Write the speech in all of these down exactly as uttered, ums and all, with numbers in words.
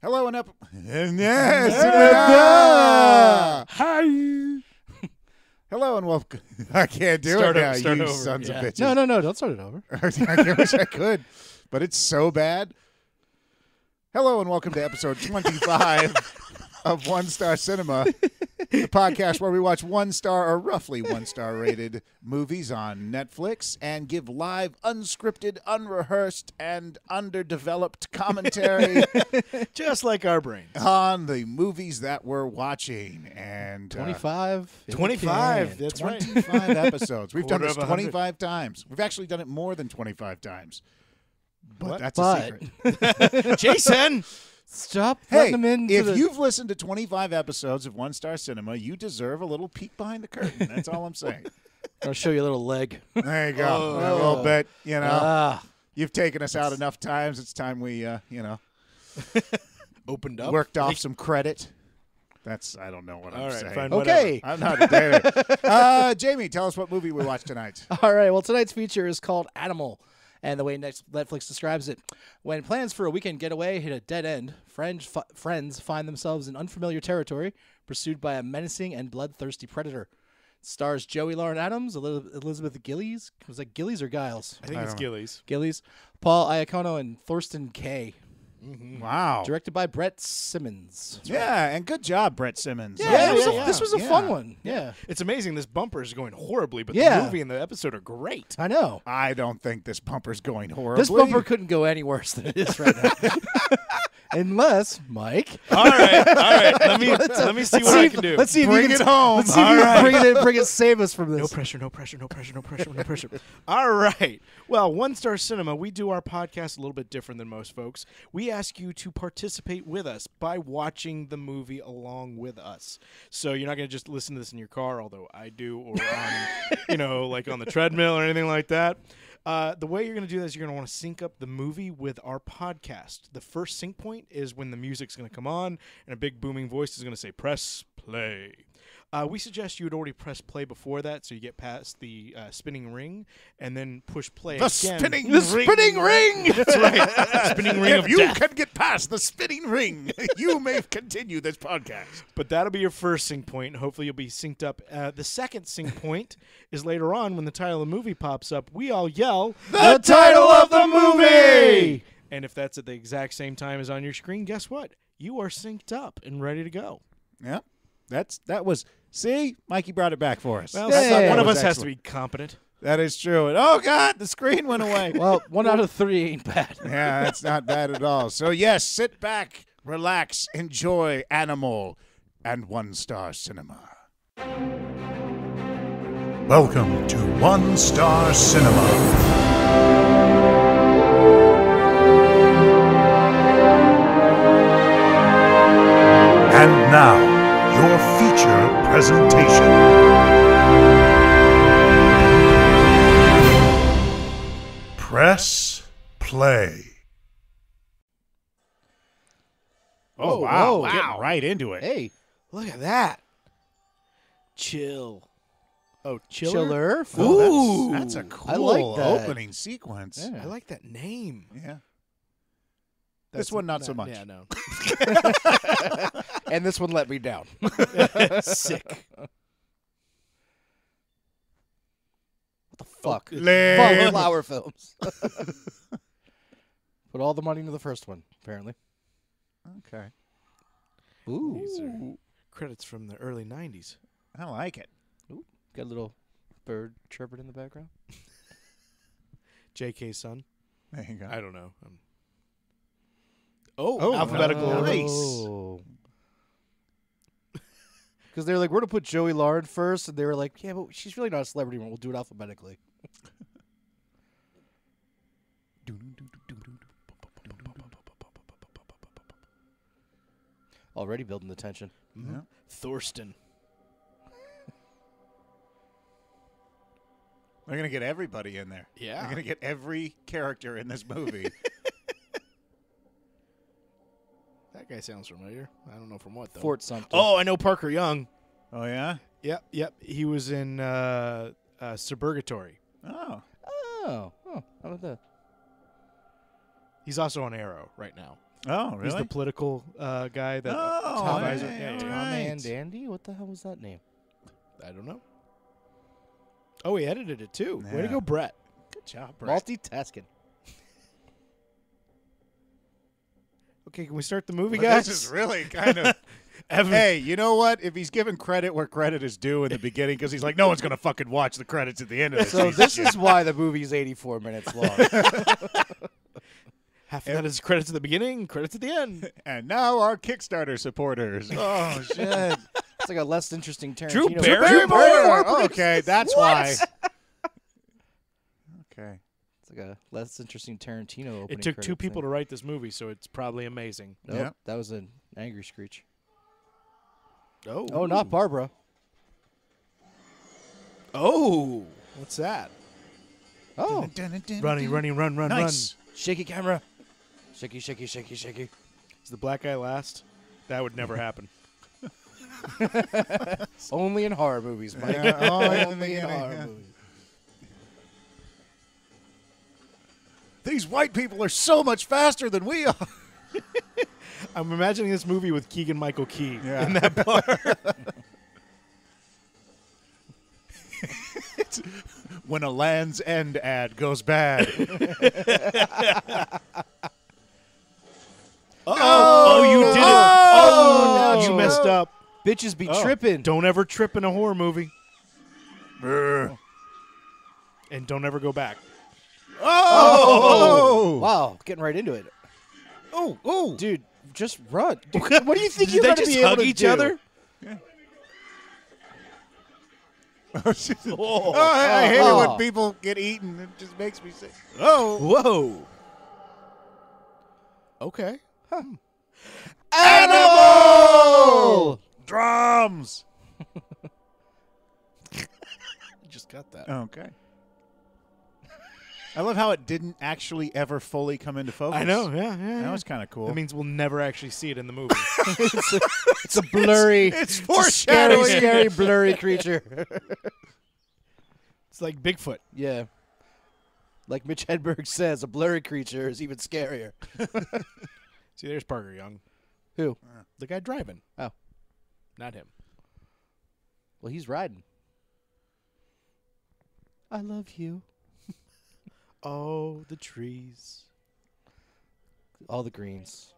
Hello and up. Yes. Yeah. Hi. Hello and welcome. I can't do start it now, up, start you over. sons yeah. of bitches. No, no, no. Don't start it over. I wish I could, but it's so bad. Hello and welcome to episode twenty-five of One Star Cinema, the podcast where we watch one-star or roughly one-star rated movies on Netflix and give live, unscripted, unrehearsed, and underdeveloped commentary. Just like our brains. On the movies that we're watching. And twenty-five. Uh, twenty-five. That's twenty-five right. episodes. We've done this twenty-five times. We've actually done it more than twenty-five times. But what? that's but. a secret. Jason! Stop hey, letting them in. If the... you've listened to twenty-five episodes of One Star Cinema, you deserve a little peek behind the curtain. That's all I'm saying. I'll show you a little leg. There you go. Oh. A little bit. You know, ah. you've taken us out enough times. It's time we, uh, you know, opened up, worked off like... some credit. That's I don't know what all I'm right, saying. Fine, okay, I'm not a dater. uh, Jamie, tell us what movie we watched tonight. All right. Well, tonight's feature is called Animal. And the way Netflix describes it, when plans for a weekend getaway hit a dead end, friends, friends find themselves in unfamiliar territory, pursued by a menacing and bloodthirsty predator. It stars Joey Lauren Adams, Elizabeth Gillies. Was that Gillies or Giles? I think I it's Gillies. Gillies. Paul Iacono and Thorsten Kay. Mm-hmm. Wow. Directed by Brett Simmons. Right. Yeah, and good job, Brett Simmons. Yeah, yeah, was yeah, a, yeah. this was a yeah. fun one. Yeah. yeah. It's amazing this bumper is going horribly, but yeah. the movie and the episode are great. I know. I don't think this bumper's going horribly. This bumper couldn't go any worse than it is right now. Unless, Mike. All right, all right. Let me let's, let me see what see I if, can do. Let's see if bring you can, it home. Let's see all if right. you can bring it, bring it, save us from this. No pressure, no pressure, no pressure, no pressure, no pressure. All right. Well, One Star Cinema, we do our podcast a little bit different than most folks. We ask you to participate with us by watching the movie along with us. So you're not going to just listen to this in your car, although I do, or on, you know, like on the treadmill or anything like that. Uh, the way you're going to do that is you're going to want to sync up the movie with our podcast. The first sync point is when the music's going to come on and a big booming voice is going to say, press play. Uh, we suggest you would already press play before that so you get past the uh, spinning ring and then push play the again. Spinning the ring. spinning ring! That's right. spinning ring if of you death. Can get past the spinning ring, you may continue this podcast. But that'll be your first sync point. Hopefully you'll be synced up. Uh, the second sync point is later on when the title of the movie pops up. We all yell, the, the title of the movie! And if that's at the exact same time as on your screen, guess what? You are synced up and ready to go. Yeah. That's that was see Mikey brought it back for us. Well, yeah, one of us excellent. has to be competent. That is true. And oh God, the screen went away. Well, one out of three ain't bad. Yeah, that's not bad at all. So yes, sit back, relax, enjoy Animal, and One Star Cinema. Welcome to One Star Cinema. And now. Your feature presentation. Press play. Oh, whoa, wow. Whoa, wow. Getting right into it. Hey, look at that. Chill. Oh, Chiller? Chiller? Oh, Ooh. That's, that's a cool I like that. opening sequence. Yeah. I like that name. Yeah. That's this one, not, not so much. Yeah, no. And this one let me down. Sick. What the fuck? Lame. Flower films. Put all the money into the first one, apparently. Okay. Ooh. These are credits from the early nineties. I like it. Ooh. Got a little bird chirping in the background. J K's son. There you go. I don't know. I'm Oh, oh, alphabetical uh, race. Because they were like, we're going to put Joey Lauren first. And they were like, yeah, but she's really not a celebrity anymore. We'll do it alphabetically. Already building the tension. Mm-hmm. Yeah. Thorsten. We're going to get everybody in there. Yeah. We're going to get every character in this movie. That guy sounds familiar. I don't know from what, though. Fort Sumter. Oh, I know Parker Young. Oh, yeah? Yep, yep. He was in uh, uh, Suburgatory. Oh. Oh. Oh, how about that? He's also on Arrow right now. Oh, really? He's the political uh, guy that. Oh, Tom, right, yeah, right. Tom and Andy. What the hell was that name? I don't know. Oh, he edited it too. Yeah. Way to go, Brett! Good job, Brett. Multitasking. Okay, can we start the movie, but guys? This is really kind of. Evan. Hey, you know what? If he's given credit where credit is due in the beginning, because he's like, no one's going to fucking watch the credits at the end of this. So this is why the movie's eighty-four minutes long. Half of that is credits at the beginning, credits at the end. And now our Kickstarter supporters. Oh, shit. It's like a less interesting Tarantino. Drew Barrymore. Oh, okay, that's why. Okay. It's like a less interesting Tarantino opening. It took two people thing. to write this movie, so it's probably amazing. Nope, yeah. That was an angry screech. Oh. Oh, not Barbara. Oh. What's that? Oh. Dun, dun, dun, dun, running, running, run, run, nice. run. Shaky camera. Shaky, shaky, shaky, shaky. Is the black guy last? That would never happen. Only in horror movies, Mike. Yeah, only only in horror yeah. movies. These white people are so much faster than we are. I'm imagining this movie with Keegan-Michael Key yeah. in that part. It's when a Land's End ad goes bad. Uh-oh. Oh, you did it. Oh, oh no, you messed up. Bitches be oh. tripping. Don't ever trip in a horror movie. Oh. And don't ever go back. Oh! Oh. Oh. Wow, getting right into it. Oh, oh. Dude. Just run. Dude, what do you think you're going to be able to each do? other? Yeah. oh, oh, I, I hate oh. it when people get eaten. It just makes me sick. Oh. Whoa. Okay. Huh. Animal! Drums. You just got that. Okay. I love how it didn't actually ever fully come into focus. I know, yeah, yeah. That was kind of cool. That means we'll never actually see it in the movie. it's, a, it's a blurry, it's, it's foreshadowing, it's a scary, scary, blurry creature. It's like Bigfoot. Yeah. Like Mitch Hedberg says, a blurry creature is even scarier. See, there's Parker Young. Who? The guy driving. Oh, not him. Well, he's riding. I love you. Oh, the trees. All the greens.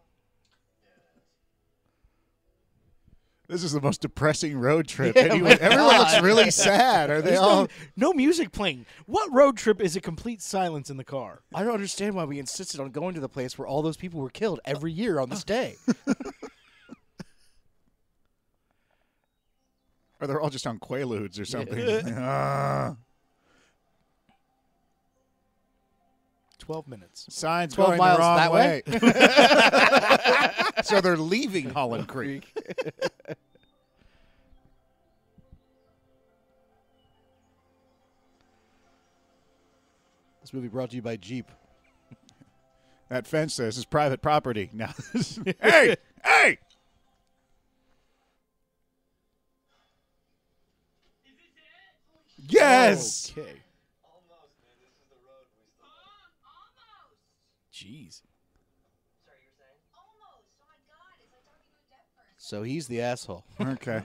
This is the most depressing road trip. Yeah, anyway, everyone looks really sad. Are they There's all... No, no music playing. What road trip is a complete silence in the car? I don't understand why we insisted on going to the place where all those people were killed every year on this day. Or they're all just on Quaaludes or something. Yeah. uh. Twelve minutes. Signs twelve going miles the wrong that way. way. So they're leaving Holland Creek. This movie brought to you by Jeep. That fence there, this is private property. Now, hey, hey! Yes. Okay. Jeez. Sorry, you were saying? Almost. Oh my God, it's like talking to a deaf person. So he's the asshole. Okay.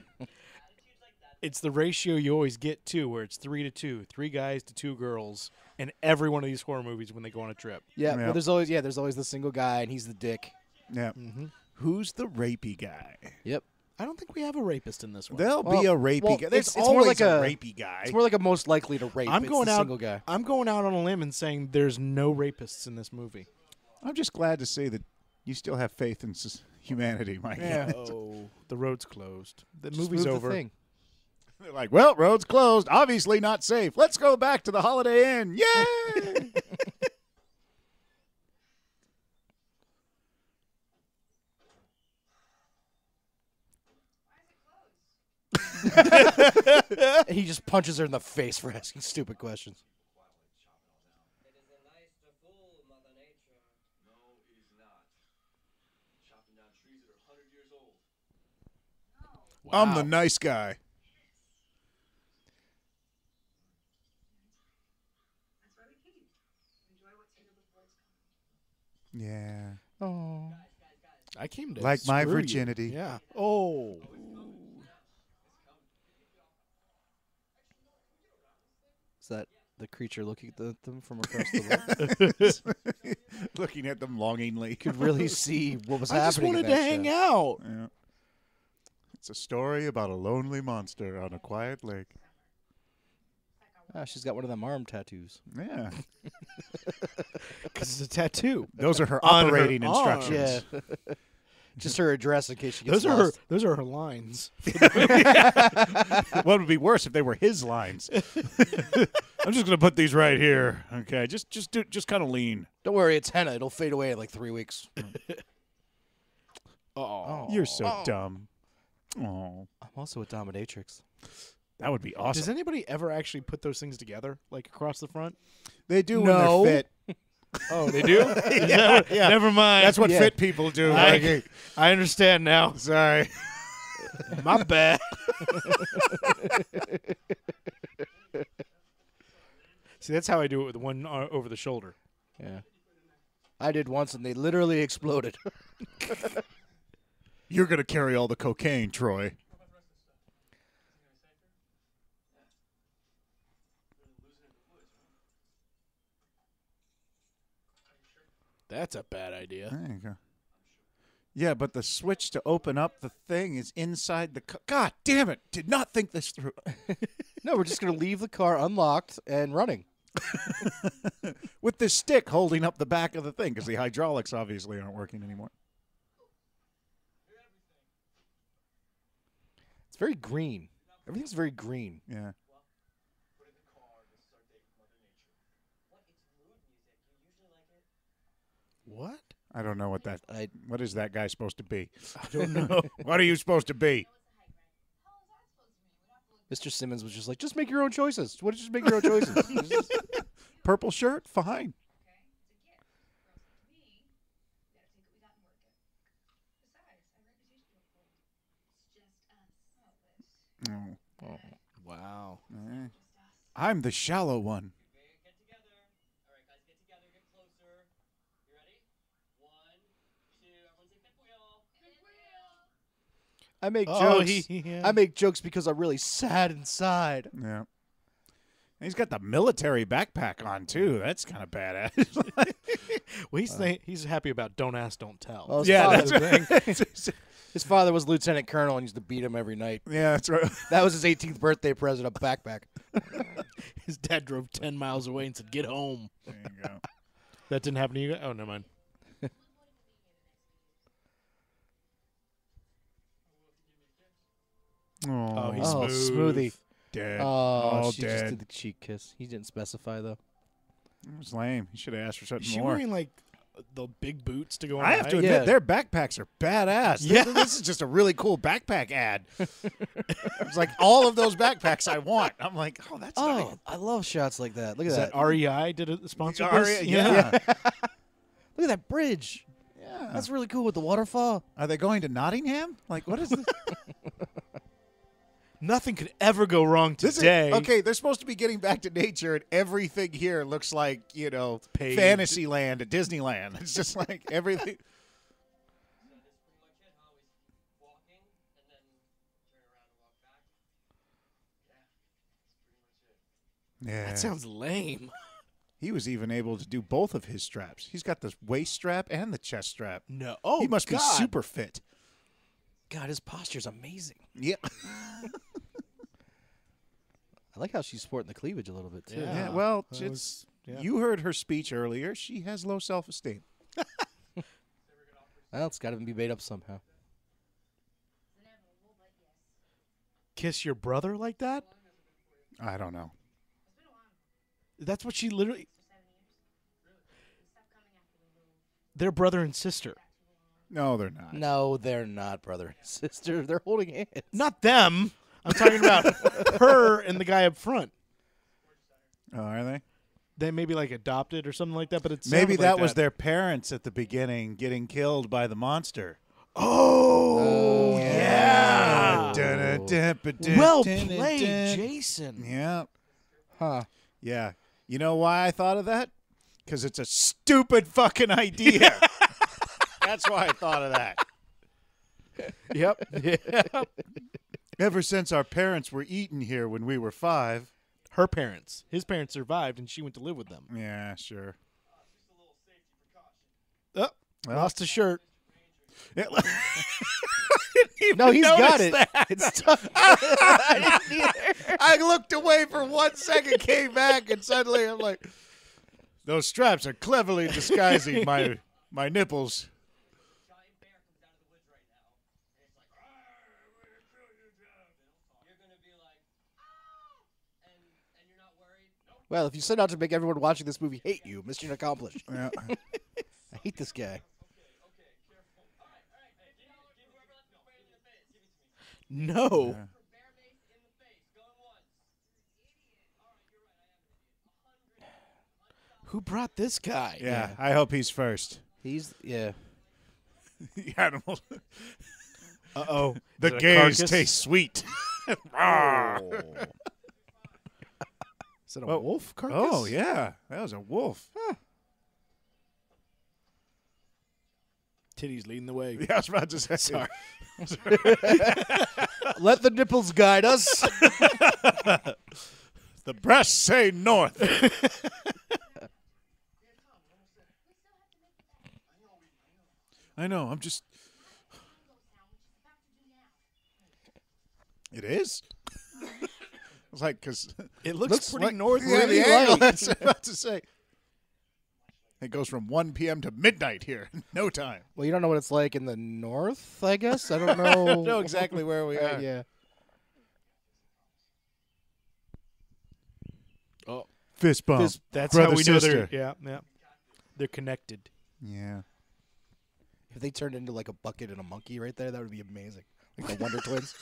It's the ratio you always get too, where it's three to two, three guys to two girls, in every one of these horror movies when they go on a trip. Yeah, yeah. Well, there's always yeah, there's always the single guy, and he's the dick. Yeah. Mm-hmm. Who's the rapey guy? Yep. I don't think we have a rapist in this one. There'll well, be a rapey well, guy. There's it's, it's always like a, a rapey guy. It's more like a most likely to rape. I'm it's going out. Single guy. I'm going out on a limb and saying there's no rapists in this movie. I'm just glad to see that you still have faith in humanity, Mike. Yeah. Oh, the road's closed. The just movie's over. The thing. They're like, well, road's closed. Obviously not safe. Let's go back to the Holiday Inn. Yay! He just punches her in the face for asking stupid questions. Wow. I'm the nice guy. Yeah. Oh. Guys, guys, I came to like my virginity. You. Yeah. Oh. Is that the creature looking at them from across the room? Looking at them longingly. Could really see what was I happening. I just wanted to hang show. out. Yeah. It's a story about a lonely monster on a quiet lake. Oh, she's got one of them arm tattoos. Yeah. Because it's a tattoo. Those are her operating her instructions. Yeah. Just her address in case she gets those lost. Are her, those are her lines. What would be worse if they were his lines? I'm just going to put these right here. Okay, just just do, just kind of lean. Don't worry, it's henna. It'll fade away in like three weeks. Oh, you're so oh. dumb. Oh, I'm also a dominatrix. That would be awesome. Does anybody ever actually put those things together, like across the front? They do no. when they're fit. Oh, they do? Yeah, what, yeah. Never mind. That's what yeah. fit people do. I, I understand now. Sorry. My bad. See, that's how I do it with one over the shoulder. Yeah. I did once, and they literally exploded. You're going to carry all the cocaine, Troy. That's a bad idea. There you go. Yeah, but the switch to open up the thing is inside the car. God damn it. Did not think this through. No, we're just going to leave the car unlocked and running. With this stick holding up the back of the thing, because the hydraulics obviously aren't working anymore. It's very green. Everything's very green. Yeah. What? I don't know what that. I, what is that guy supposed to be? I don't know. What are you supposed to be? Mister Simmons was just like, just make your own choices. What did you just make your own choices? Purple shirt, fine. Oh. Oh. Wow. Eh. I'm the shallow one. I make oh, jokes. He, yeah. I make jokes because I'm really sad inside. Yeah, and he's got the military backpack on too. That's kind of badass. Well, he's uh, th he's happy about don't ask, don't tell. Well, yeah, that's right. Thing. His father was lieutenant colonel and used to beat him every night. Yeah, that's right. That was his eighteenth birthday present, a backpack. His dad drove ten miles away and said, "Get home." There you go. That didn't happen to you guys? Oh, never mind. Oh, he's oh, smooth. Smoothie. Dead. Oh, oh she dead. Just did the cheek kiss. He didn't specify, though. It was lame. He should have asked for something Is she more. She wearing, like, the big boots to go on I have high? to admit, yeah. their backpacks are badass. Yeah. This, this is just a really cool backpack ad. It's like, all of those backpacks I want. I'm like, oh, that's Oh, not I love shots like that. Look at is that. that. R E I did a sponsor this? Yeah. yeah. Look at that bridge. Yeah. That's really cool with the waterfall. Are they going to Nottingham? Like, what is this? Nothing could ever go wrong today. Is, okay, they're supposed to be getting back to nature, and everything here looks like, you know, Paved. Fantasyland at Disneyland. It's just like everything. Yeah. That sounds lame. He was even able to do both of his straps. He's got the waist strap and the chest strap. No. Oh, he must God. be super fit. God, his posture's amazing. Yeah. I like how she's sporting the cleavage a little bit, too. Yeah, yeah well, it's, was, yeah. you heard her speech earlier. She has low self-esteem. Well, it's got to be made up somehow. Kiss your brother like that? I don't know. That's what she literally... They're brother and sister. No, they're not. No, they're not brother and sister. They're holding hands. Not them. I'm talking about her and the guy up front. Oh, are they? They may be like adopted or something like that, but it's maybe that like was that. their parents at the beginning getting killed by the monster. Oh, oh yeah. yeah. Oh. Well played, Jason. Yeah. Huh. Yeah. You know why I thought of that? Because it's a stupid fucking idea. That's why I thought of that. Yep. Yep. Ever since our parents were eaten here when we were five. Her parents. His parents survived, and she went to live with them. Yeah, sure. Oh, well, lost his shirt. Yeah. No, he's got it. That. It's tough. I didn't either. I looked away for one second, came back, and suddenly I'm like, those straps are cleverly disguising my my nipples. Well, if you set out to make everyone watching this movie hate you, mission accomplished. Yeah. I hate this guy. No. Yeah. Who brought this guy? Yeah, yeah, I hope he's first. He's, yeah. The animal. Uh-oh. The gays taste sweet. Oh. Is it a well, wolf carcass? Oh, yeah. That was a wolf. Huh. Titties leading the way. Yeah, I was about to say. Sorry. Sorry. Let the nipples guide us. The breasts say north. I know. I'm just. It is? I was like, because. It looks, looks pretty like, northerly. Yeah, the angle. That's what I was about to say. It goes from one P M to midnight here in no time. Well, you don't know what it's like in the north, I guess. I don't know. I don't know exactly where we are. Uh, yeah. Oh, fist bump. Fist, that's brother, how we sister. Know they're. Yeah, yeah. They're connected. Yeah. If they turned into like a bucket and a monkey right there, that would be amazing. Like the Wonder Twins.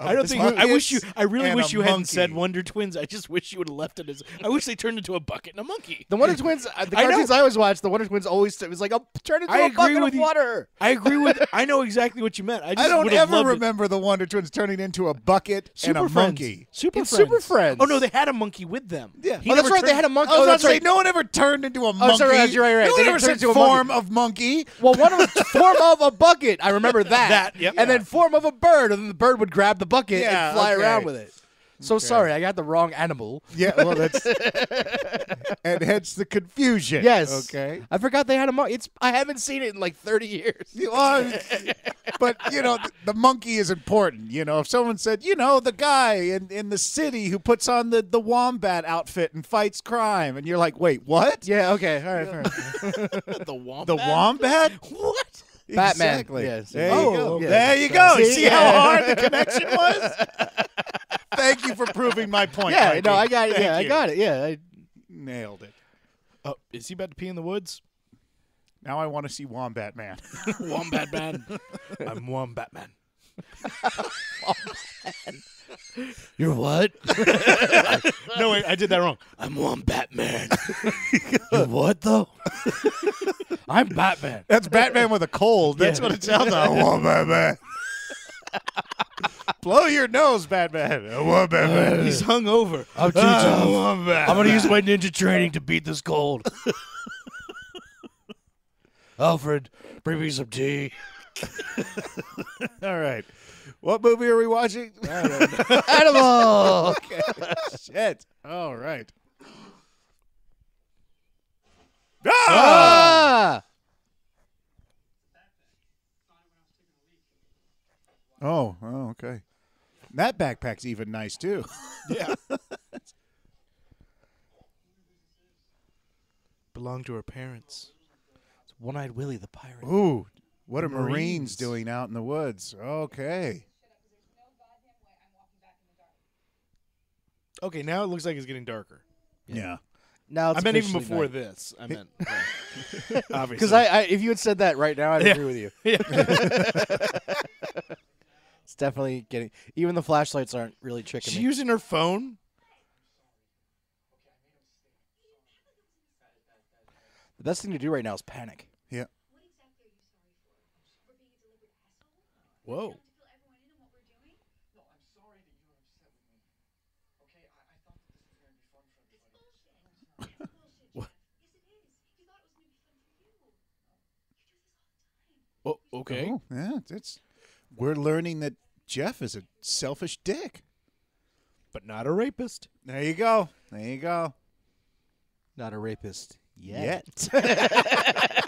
I don't think. I wish you. I really wish you hadn't said Wonder Twins. I just wish you would have left it as. I wish they turned into a bucket and a monkey. The Wonder Twins. The cartoons I always watched. The Wonder Twins always. It was like, I'll turn into a bucket of water. I agree with. I know exactly what you meant. I, just I don't ever remember it. The Wonder Twins turning into a bucket Super and a Friends. Monkey. Super it's Friends. Super Friends. Oh no, they had a monkey with them. Yeah. He oh, that's right. Turned, they had a monkey. Oh, oh that's, that's right. right. No one ever turned into a monkey. Oh, sorry, you're right. Right. No they one ever said form of monkey. Well, one was form of a bucket. I remember that. That. And then form of a bird, and then the bird would grab. Grab the bucket yeah, and fly okay. around with it. So okay. sorry, I got the wrong animal. Yeah, well, that's and hence the confusion. Yes, okay. I forgot they had a monkey. It's I haven't seen it in like thirty years. You are, but you know, th the monkey is important. You know, if someone said, you know, the guy in in the city who puts on the the wombat outfit and fights crime, and you're like, wait, what? Yeah, okay, all right, all right. The wombat. The wombat. What? Batman. Exactly. Yes. There oh, you go. Okay. There you go. See, see how hard the connection was? Thank you for proving my point. Yeah, Mikey. No, I got it. Thank yeah, you. I got it. Yeah, I nailed it. Oh, is he about to pee in the woods? Now I want to see Wombat Man. Wombat Man. I'm Wombat Man. You're what? No, wait, I did that wrong. I'm one Batman. You're what, though? I'm Batman. That's Batman with a cold. That's yeah. what it sounds like. I'm one Batman. Blow your nose, Batman. I'm one Batman. Uh, he's hungover. I'm too tough. I'm, I'm going to use my ninja training to beat this cold. Alfred, bring me some tea. All right. What movie are we watching? I don't know. Animal! Okay. Shit. All right. Ah! Ah! Oh, oh, okay. That backpack's even nice, too. Yeah. Belonged to her parents. It's One-Eyed Willie the pirate. Ooh. What are Marines. Marines doing out in the woods? Okay. Okay, now it looks like it's getting darker. Yeah. yeah. Now it's I meant even before night. This. I meant. Yeah. Obviously. Because I, I, if you had said that right now, I'd yeah. agree with you. Yeah. It's definitely getting. Even the flashlights aren't really tricking She's me. She's using her phone. The best thing to do right now is panic. Yeah. Whoa. What? Okay. Oh, yeah, it's, we're learning that Jeff is a selfish dick. But not a rapist. There you go. There you go. Not a rapist yet. Yet.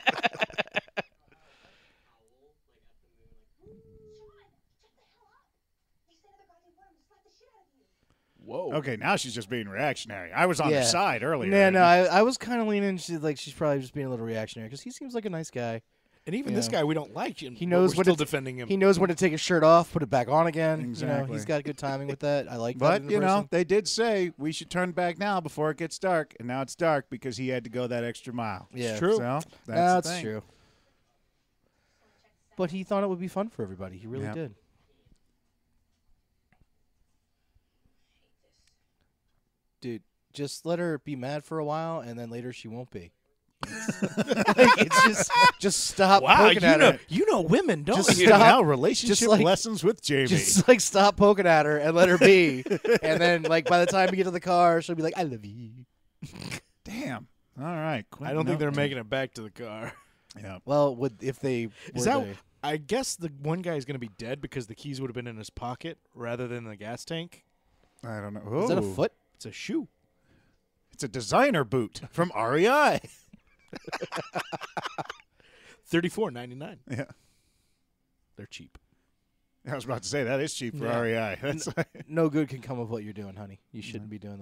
Whoa. Okay, now she's just being reactionary. I was on yeah. her side earlier. Yeah, no, I, I was kind of leaning. She's like, she's probably just being a little reactionary because he seems like a nice guy. And even you this know. guy, we don't like him. He knows we're still to, defending him. He knows when to take his shirt off, put it back on again. Exactly. You know, he's got good timing with that. I like but, that. But you person. know, they did say we should turn back now before it gets dark, and now it's dark because he had to go that extra mile. Yeah, it's true. So that's, that's the thing. true. But he thought it would be fun for everybody. He really yep. did. Dude, just let her be mad for a while, and then later she won't be. Like, it's just, just stop wow, poking at know, her. You know women, don't just you? Stop, now relationship like, lessons with Jamie. Just like stop poking at her and let her be. And then like by the time you get to the car, she'll be like, I love you. Damn. All right. Quite I don't think they're to... making it back to the car. Yeah. Well, would if they Is that, they... I guess the one guy is going to be dead because the keys would have been in his pocket rather than the gas tank. I don't know. Ooh. Is that a foot? It's a shoe. It's a designer boot from R E I. thirty-four ninety-nine. Yeah, they're cheap. I was about to say that is cheap for yeah. R E I. That's no, like... no good can come of what you're doing, honey. You shouldn't yeah. be doing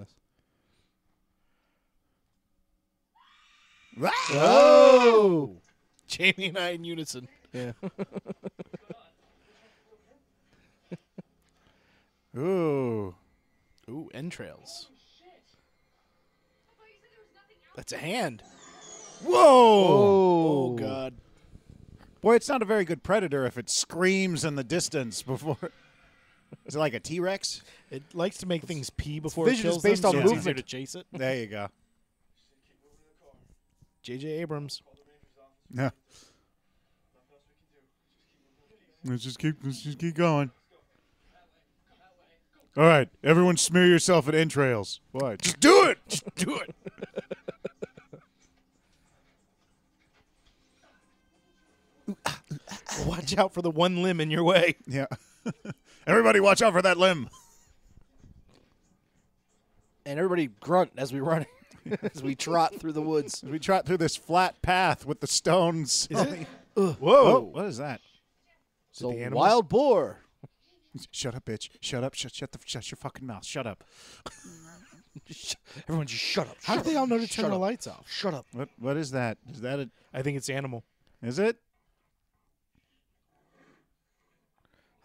this. Oh, Jamie and I in unison. Yeah. Ooh, ooh, entrails. That's a hand. Whoa! Oh. Oh, God. Boy, it's not a very good predator if it screams in the distance before... Is it like a T-Rex? It likes to make things pee before it kills them. Vision is based on movement. It's easier to chase it. There you go. J J. Abrams. Yeah. Let's just keep, let's just keep going. All right. Everyone smear yourself at entrails. Why? Just do it! Just do it! Watch out for the one limb in your way. Yeah. Everybody watch out for that limb. And everybody grunt as we run, as we trot through the woods. As we trot through this flat path with the stones. Is it? Whoa. Whoa. What is that? Is it the wild boar. Shut up, bitch. Shut up. Shut, shut, the, shut your fucking mouth. Shut up. Everyone just shut up. Shut How do they all know to turn the lights off? Shut up. What? What is that? Is that a... I think it's Animal. Is it?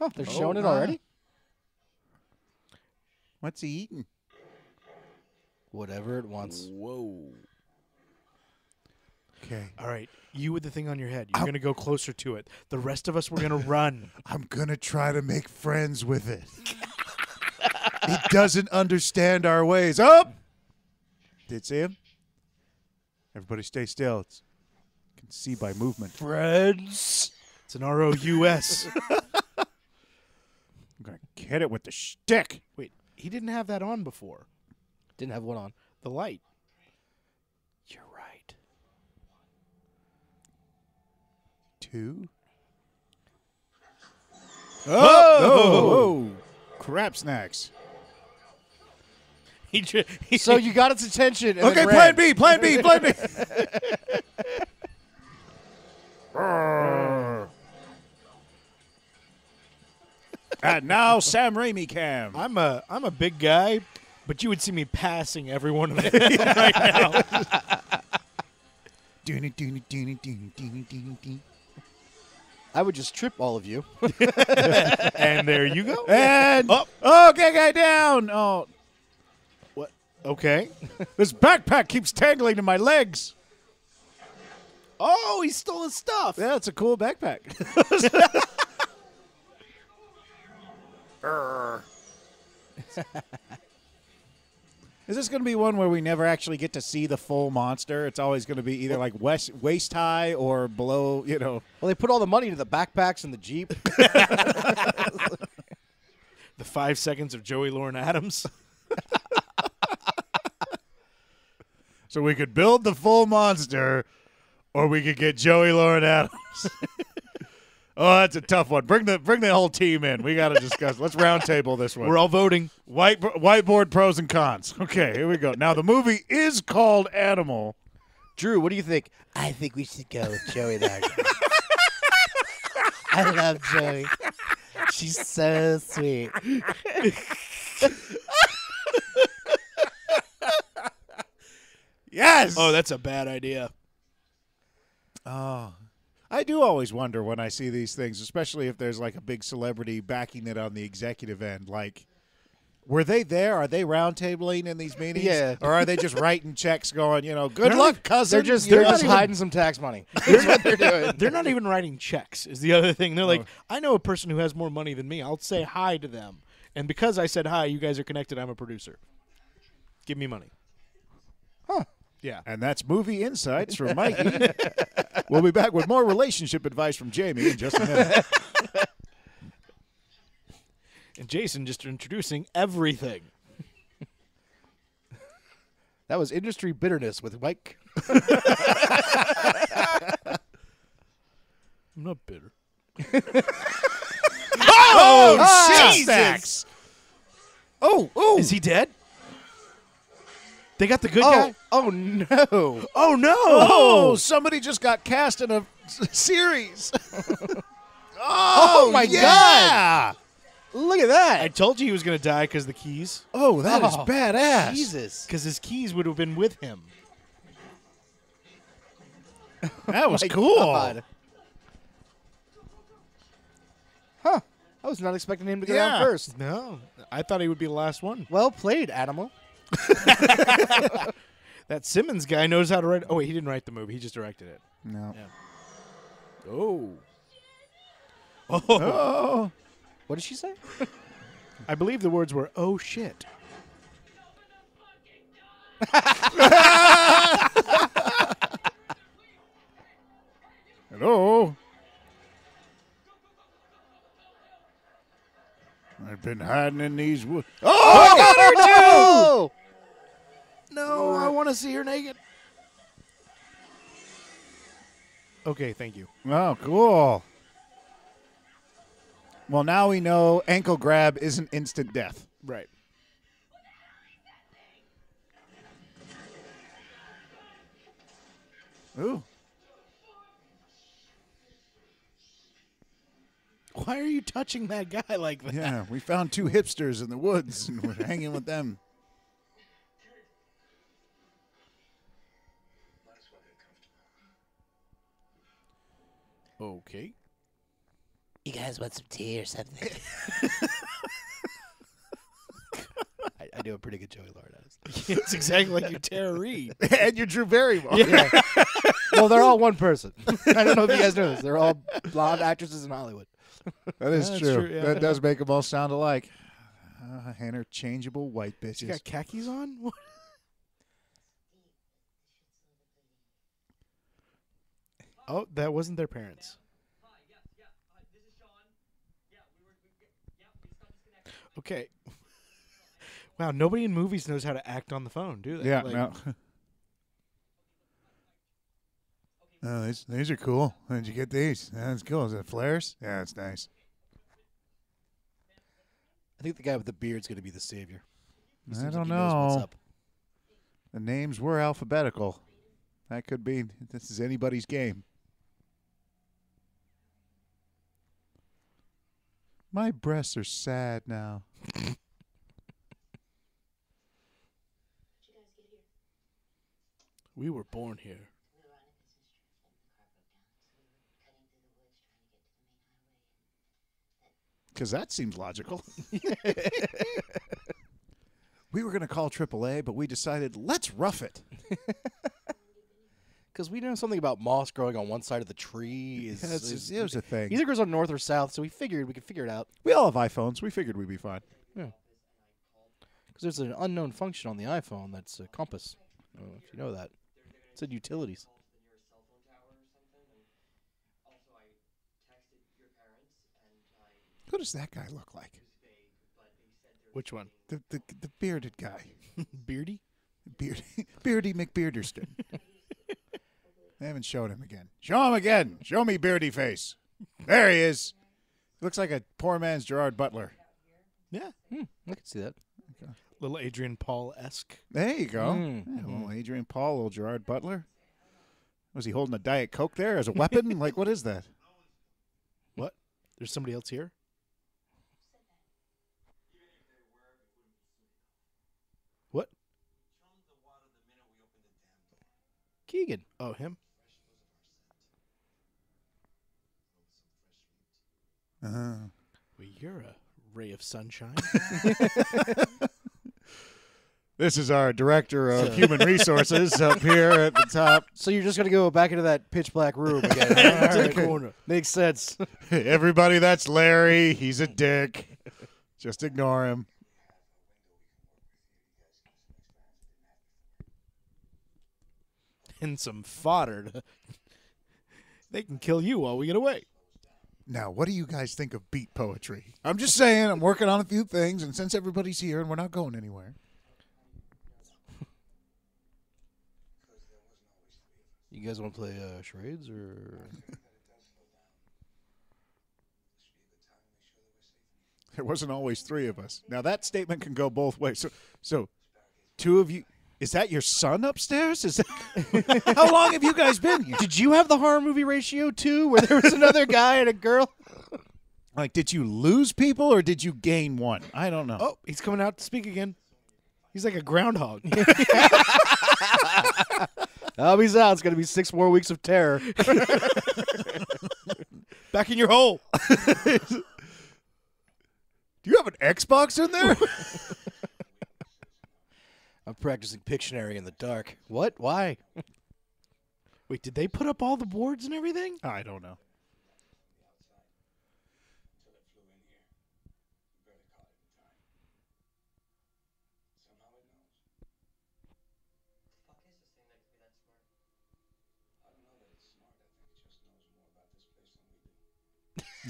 Oh, they're oh, showing it already? Uh, What's he eating? Whatever it wants. Whoa. Okay. All right. You with the thing on your head. You're going to go closer to it. The rest of us, we're going to run. I'm going to try to make friends with it. It doesn't understand our ways. Oh! Did see him? Everybody stay still. It's, you can see by movement. Friends. It's an R O U S I'm going to hit it with the shtick. Wait, he didn't have that on before. Didn't have what on? The light. You're right. Two. Oh! Oh! Oh! Crap snacks. He he so you got its attention. And okay, plan B, plan B, plan B. And now Sam Raimi cam. I'm a I'm a big guy, but you would see me passing every one of them right now. I would just trip all of you. And there you go. And up. Oh, okay, guy down. Oh, what? Okay. This backpack keeps tangling to my legs. Oh, he stole his stuff. Yeah, it's a cool backpack. Is this going to be one where we never actually get to see the full monster? It's always going to be either like west, waist high or below, you know. Well, they put all the money into the backpacks and the Jeep. The five seconds of Joey Lauren Adams. So we could build the full monster or we could get Joey Lauren Adams. Oh, that's a tough one. Bring the bring the whole team in. We got to discuss. Let's round table this one. We're all voting. White whiteboard pros and cons. Okay, here we go. Now the movie is called Animal. Drew, what do you think? I think we should go with Joey Lauren. I love Joey. She's so sweet. Yes. Oh, that's a bad idea. Oh. I do always wonder when I see these things, especially if there's like a big celebrity backing it on the executive end. Like, were they there? Are they roundtabling in these meetings? Yeah. Or are they just writing checks going, you know, good they're luck, cousin? They're just, they're just even, hiding some tax money. That's what they're doing. They're not even writing checks is the other thing. They're like, oh. I know a person who has more money than me. I'll say hi to them. And because I said hi, you guys are connected. I'm a producer. Give me money. Huh. Yeah. And that's Movie Insights from Mikey. We'll be back with more relationship advice from Jamie in just a minute. And Jason just introducing everything. That was Industry Bitterness with Mike. I'm not bitter. Oh, oh, Jesus. Oh, oh. Is he dead? They got the good oh, guy? Oh, no. Oh, no. Oh, somebody just got cast in a series. oh, oh, my yeah. God. Look at that. I told you he was going to die because the keys. Oh, that oh, is badass. Jesus. Because his keys would have been with him. That was cool. God. Huh. I was not expecting him to go yeah. down first. No. I thought he would be the last one. Well played, Animal. That Simmons guy knows how to write. Oh, wait, he didn't write the movie. He just directed it. No. Yeah. Oh. Oh. Oh. What did she say? I believe the words were, oh, shit. Hello. I've been hiding in these woods. Oh, I got her too! No, I want to see her naked. Okay, thank you. Oh, cool. Well, now we know ankle grab isn't instant death. Right. Ooh. Why are you touching that guy like that? Yeah, we found two hipsters in the woods and we're hanging with them. Okay. You guys want some tea or something? I, I do a pretty good Joey Lauren Adams. It's exactly like your Tara Reid. And your Drew Barrymore. Yeah. Yeah. Well, they're all one person. I don't know if you guys know this. They're all blonde actresses in Hollywood. That is That's true. true yeah. That does make them all sound alike. Uh, interchangeable white bitches. You got khakis on? What? Oh, that wasn't their parents. Okay. Wow, nobody in movies knows how to act on the phone, do they? Yeah, like, no. Oh, these, these are cool. How did you get these? That's cool. Is it flares? Yeah, that's nice. I think the guy with the beard's going to be the savior. I don't like know. What's up. The names were alphabetical. That could be. This is anybody's game. My breasts are sad now. We were born here. Because that seems logical. We were going to call triple A, but we decided, let's rough it. Because we know something about moss growing on one side of the tree. Is, yeah, it's, is, it was a thing. Either grows on north or south, so we figured we could figure it out. We all have iPhones. We figured we'd be fine. Yeah. Because there's an unknown function on the iPhone that's a compass. I don't know if you know that. It's in utilities. Who does that guy look like? Which one? The the, the bearded guy. Beardy? Beardy. Beardy McBearderston. They haven't shown him again. Show him again. Show me beardy face. There he is. Looks like a poor man's Gerard Butler. Yeah. Hmm. I can see that. Okay. Little Adrian Paul-esque. There you go. Mm. Yeah, little Adrian Paul, little Gerard Butler. Was he holding a Diet Coke there as a weapon? Like, what is that? What? There's somebody else here? What? Keegan. Oh, him? Uh-huh. Well, you're a ray of sunshine. This is our director of so. human resources up here at the top. So you're just going to go back into that pitch black room again. Right. To the corner. Makes sense. Hey, everybody, that's Larry. He's a dick. Just ignore him. And some fodder. They can kill you while we get away. Now, what do you guys think of beat poetry? I'm just saying, I'm working on a few things, and since everybody's here and we're not going anywhere. You guys want to play uh, charades or? There wasn't always three of us. Now, that statement can go both ways. So, so two of you. Is that your son upstairs? Is that how long have you guys been here? Did you have the horror movie ratio too, where there was another guy and a girl? Like, did you lose people or did you gain one? I don't know. Oh, he's coming out to speak again. He's like a groundhog. Oh, he's out. It's going to be six more weeks of terror. Back in your hole. Do you have an Xbox in there? I'm practicing Pictionary in the dark. What? Why? Wait, did they put up all the boards and everything? I don't know.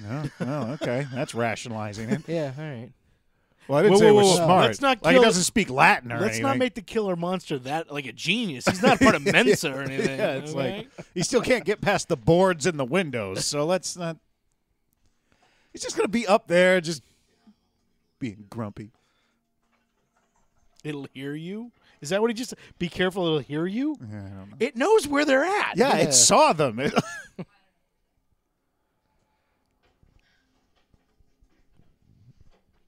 No, no, okay. That's rationalizing it. Yeah, all right. Well, I didn't whoa, say it was whoa, whoa. smart. Let's not kill, like, he doesn't speak Latin or let's anything. Let's not make the killer monster that, like, a genius. He's not part of Mensa yeah, or anything. Yeah, it's okay. Like, he still can't get past the boards and the windows, so let's not. He's just going to be up there just being grumpy. It'll hear you? Is that what he just said? Be careful, it'll hear you? Yeah, I don't know. It knows where they're at. Yeah, yeah. It saw them. It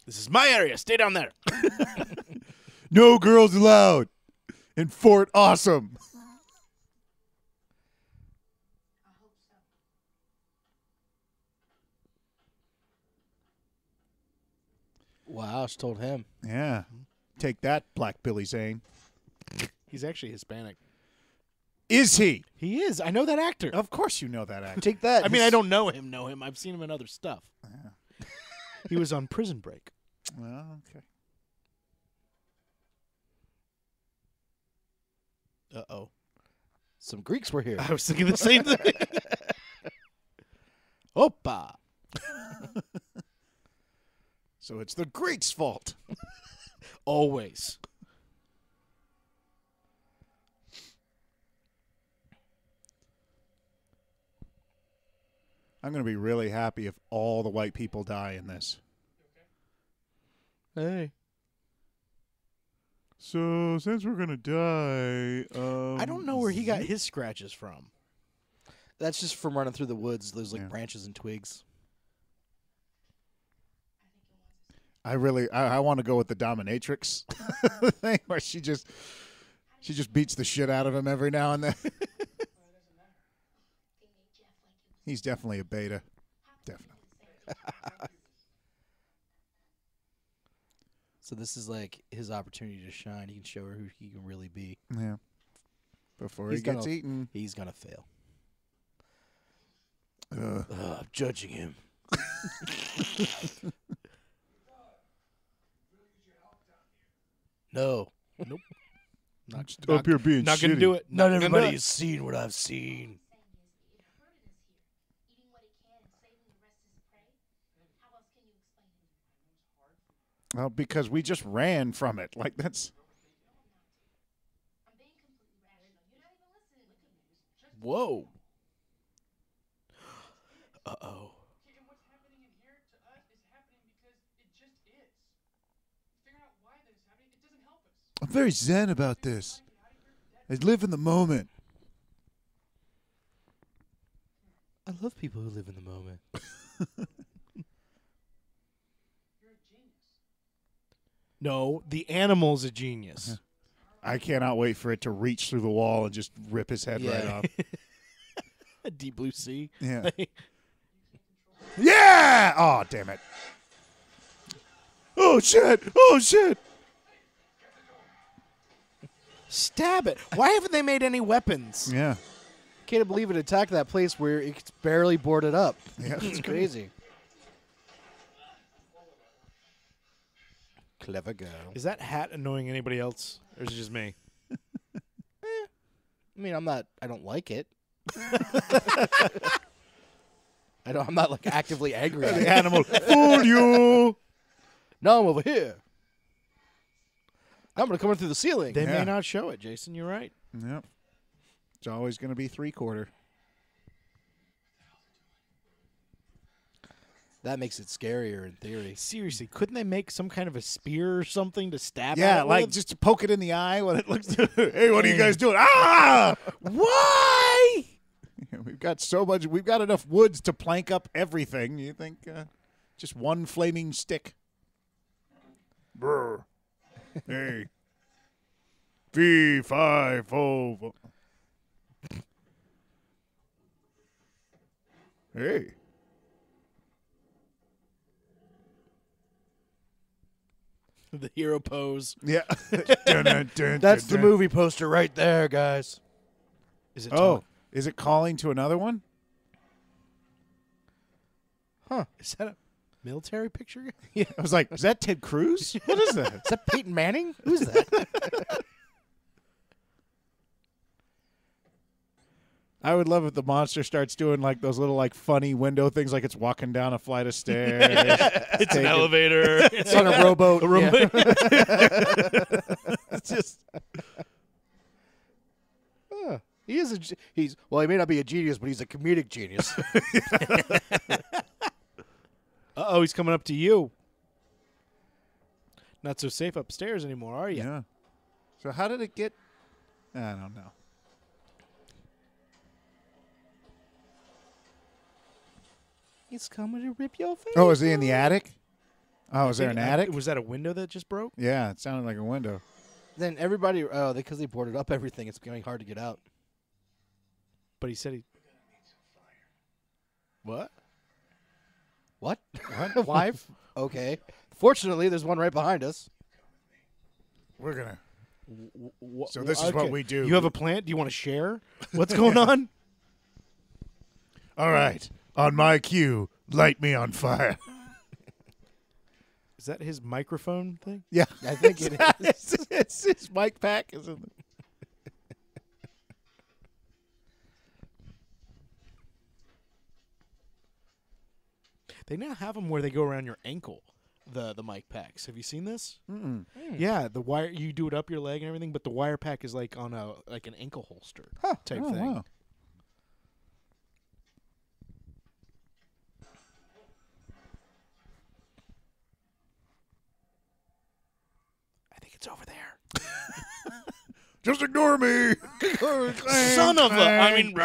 this is my area. Stay down there. No girls allowed in Fort Awesome. Wow, she told him. Yeah. Take that, Black Billy Zane. He's actually Hispanic. Is he? He is. I know that actor. Of course you know that actor. Take that. I mean, I don't know him, know him. I've seen him in other stuff. Yeah. He was on Prison Break. Well, okay. Uh-oh. Some Greeks were here. I was thinking the same thing. Opa. So it's the Greeks' fault. Always. I'm going to be really happy if all the white people die in this. Hey. So, since we're going to die... Um, I don't know where he got his scratches from. That's just from running through the woods. There's, like, yeah. branches and twigs. I really... I, I want to go with the dominatrix thing, where she just, she just beats the shit out of him every now and then. He's definitely a beta. Definitely. So this is like his opportunity to shine. He can show her who he can really be. Yeah. Before he's he gets gonna, eaten. He's going to fail. Uh. Uh, I'm judging him. No. Nope. Not, not up here being Not going to do it. Not, not everybody not. has seen what I've seen. Well, because we just ran from it. Like, that's... Whoa. Uh-oh. very zen about this. I live in the moment. I love people who live in the moment. You're a genius. No, the animal's a genius. Uh-huh. I cannot wait for it to reach through the wall and just rip his head yeah. right off. A deep blue sea. Yeah. Yeah! Oh, damn it. Oh, shit. Oh, shit. Stab it. Why haven't they made any weapons? Yeah. Can't believe it attacked that place where it's barely boarded up. Yeah. It's crazy. Clever girl. Is that hat annoying anybody else? Or is it just me? eh, I mean, I'm not, I don't like it. I don't, I'm not like actively angry at the animal. Fool you! Now I'm over here. I'm going to come in through the ceiling. They yeah. may not show it, Jason. You're right. Yep. It's always going to be three-quarter. That makes it scarier in theory. Seriously, couldn't they make some kind of a spear or something to stab yeah, at it? Yeah, like with? Just to poke it in the eye when it looks... Hey, what are you guys doing? Ah! Why? Yeah, we've got so much... We've got enough woods to plank up everything. You think uh, just one flaming stick? Brr. Hey. Fee, fi, fo. Hey. The hero pose. Yeah. dun, dun, dun, that's dun, the dun. Movie poster right there, guys. Is it? Oh, is it calling to another one? Huh. Is that a military picture? Yeah. I was like, is that Ted Cruz? What is that? Is that Peyton Manning? Who's that? I would love if the monster starts doing like those little like funny window things, like it's walking down a flight of stairs. It's, it's an elevator. It's on a rowboat. A rowboat. Yeah. It's just. Huh. He is a he's well. He may not be a genius, but he's a comedic genius. Uh oh, he's coming up to you. Not so safe upstairs anymore, are you? Yeah. So how did it get? I don't know. It's coming to rip your face. Oh, is he in the attic? Oh, is there an attic? Was that a window that just broke? Yeah, it sounded like a window. Then everybody, oh, because they boarded up everything, it's getting hard to get out. But he said he. What? What? What? Wife? Okay. Fortunately, there's one right behind us. We're gonna. W so this okay. is what we do. You have a plant? Do you want to share? What's going yeah. on? All right. On my cue, light me on fire. Is that his microphone thing? Yeah. I think it is. It's, it's his mic pack, isn't it? They now have them where they go around your ankle, the the mic packs. Have you seen this? Mm-mm. Mm. Yeah, the wire, you do it up your leg and everything, but the wire pack is like on a like an ankle holster huh. type oh, thing. Wow. It's over there. Just ignore me. Son of a... I mean...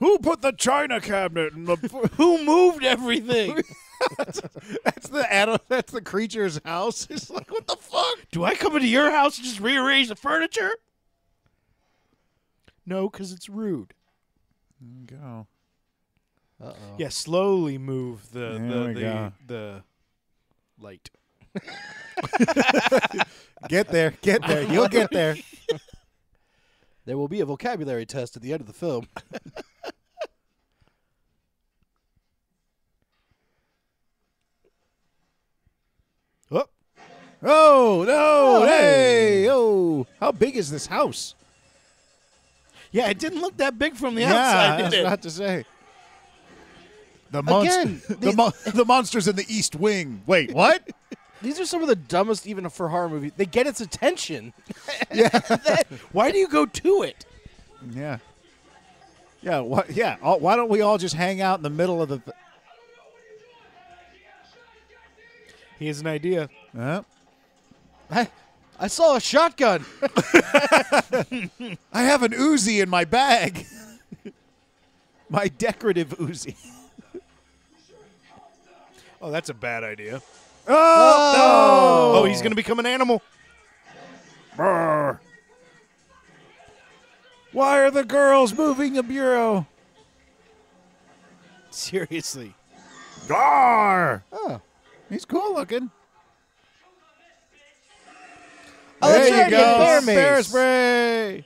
Who put the china cabinet in the... Who moved everything? that's, that's the adult, that's the creature's house. It's like, what the fuck? Do I come into your house and just rearrange the furniture? No, because it's rude. There you go. Uh-oh. Yeah, slowly move the the, the, the light. Get there, get there. You'll get there. There will be a vocabulary test at the end of the film. Oh. Oh, no. Oh, hey. Oh. How big is this house? Yeah, it didn't look that big from the yeah, outside, did I was it? About to say. The Again, the, mo the monsters in the East Wing. Wait, what? These are some of the dumbest, even for horror movies. They get its attention. Yeah. That, why do you go to it? Yeah. Yeah. Why, yeah. All, why don't we all just hang out in the middle of the? He has an idea. Uh, I, I saw a shotgun. I have an Uzi in my bag. My decorative Uzi. Oh, that's a bad idea. Oh! Oh, oh he's going to become an animal. Brr. Why are the girls moving the bureau? Seriously. Gar! Oh, he's cool looking. Oh, there you go. Bear spray.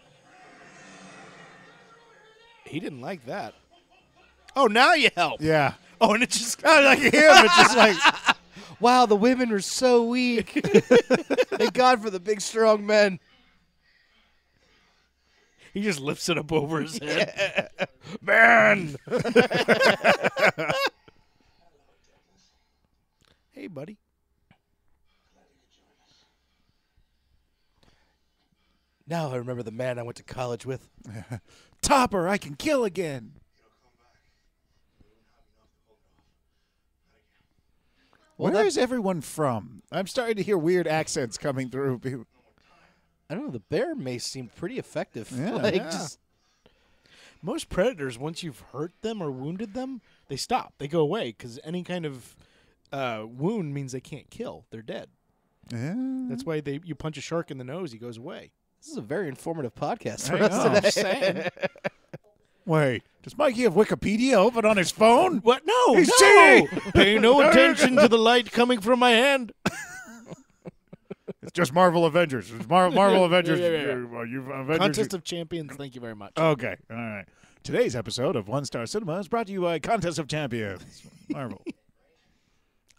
He didn't like that. Oh, now you help. Yeah. Oh, and it just got like him. It's just like, wow, the women are so weak. Thank God for the big, strong men. He just lifts it up over his head. Yeah. Man! Hey, buddy. Now I remember the man I went to college with. Topper, I can kill again. Well, where is everyone from? I'm starting to hear weird accents coming through people. I don't know. The bear mace seemed pretty effective. Yeah, like, yeah. Just, most predators, once you've hurt them or wounded them, they stop. They go away because any kind of uh, wound means they can't kill. They're dead. Yeah. That's why they you punch a shark in the nose, he goes away. This is a very informative podcast for I us know, today. Wait, does Mikey have Wikipedia open on his phone? What? No, he's no. cheating. Pay no attention to the light coming from my hand. It's just Marvel Avengers. It's Mar Marvel Avengers. Yeah, yeah, yeah. You've Avengers. Contest of Champions. Thank you very much. Okay. All right. Today's episode of One Star Cinema is brought to you by Contest of Champions. Marvel.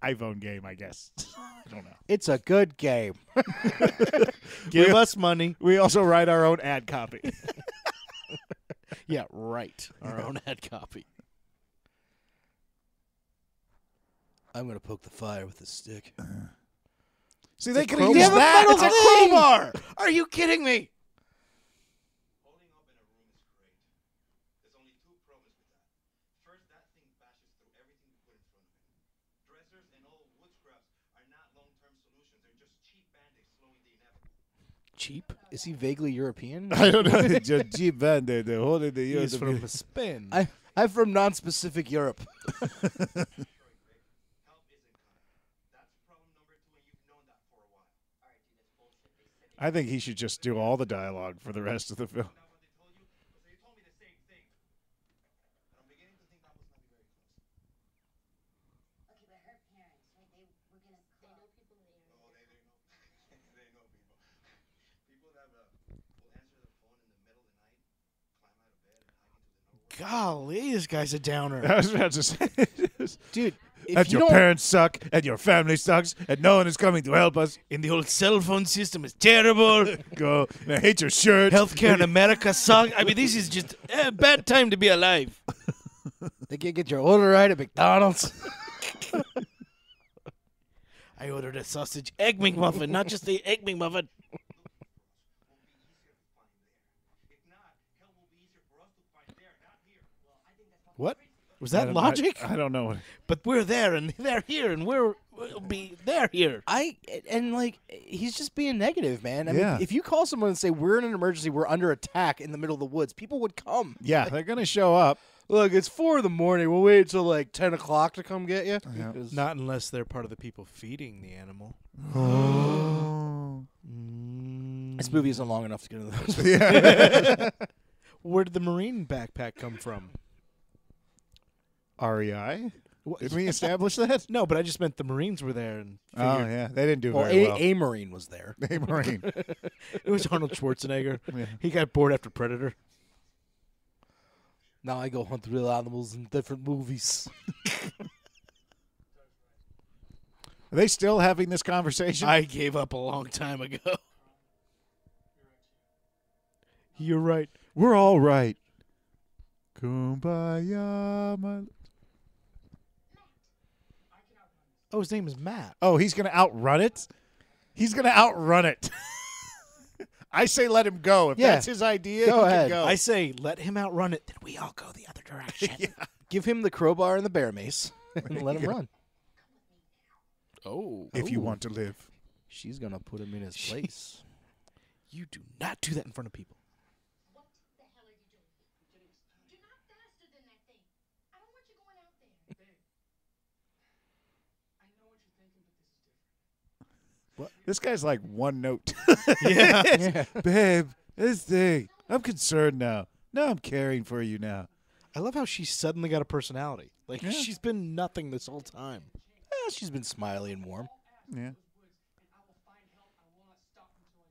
iPhone game, I guess. I don't know. It's a good game. Give we, us money. We also write our own ad copy. Yeah, right. Our own ad copy. I'm going to poke the fire with a stick. Uh -huh. See, they could have used that. It's a crowbar. Are you kidding me? Holding up in a room is great. There's only two problems with that. First, that thing bashes through everything you put in front of it. Dressers and old wood scraps are not long-term solutions. They're just cheap band-aids slowing the inevitable. Cheap? Is he vaguely European? I don't know. Just cheap band-aid. They're holding the European. He's from Spain. I, I'm from non-specific Europe. I think he should just do all the dialogue for the rest of the film. Golly, this guy's a downer. I was about to say. Dude. If and you your parents suck, and your family sucks, and no one is coming to help us. And the old cell phone system is terrible. Go, and I hate your shirt. Healthcare in America sucks. I mean, this is just a bad time to be alive. They can't get your order right at McDonald's. I ordered a sausage egg McMuffin, not just the egg McMuffin. What? Was that I logic? I, I don't know. But we're there, and they're here, and we're, we'll be there here. I and like he's just being negative, man. I yeah. mean, if you call someone and say we're in an emergency, we're under attack in the middle of the woods, people would come. Yeah, like, they're gonna show up. Look, it's four in the morning. We'll wait till like ten o'clock to come get you. Yeah. Not unless they're part of the people feeding the animal. Oh. This movie isn't long enough to get into those. Yeah. Where did the Marine backpack come from? R E I? Did we establish that? No, but I just meant the Marines were there. And oh, yeah. They didn't do well, very a, well. A Marine was there. A Marine. It was Arnold Schwarzenegger. Yeah. He got bored after Predator. Now I go hunt real animals in different movies. Are they still having this conversation? I gave up a long time ago. You're right. We're all right. Kumbaya, my... Oh, his name is Matt. Oh, he's going to outrun it? He's going to outrun it. I say let him go. If yeah. that's his idea, go he ahead. Can go. I say let him outrun it, then we all go the other direction. Yeah. Give him the crowbar and the bear mace and let him run. Oh. If Ooh. you want to live. She's going to put him in his she, place. You do not do that in front of people. What the hell are you doing? You're not faster than that thing. I don't want you going out there. Babe, I know what you're thinking, but this is different. What? This guy's like one note. Yeah. Yeah. Babe, this thing. I'm concerned now. Now I'm caring for you now. I love how she suddenly got a personality. Like, yeah. she's been nothing this whole time. Eh, she's been smiley and warm. Yeah.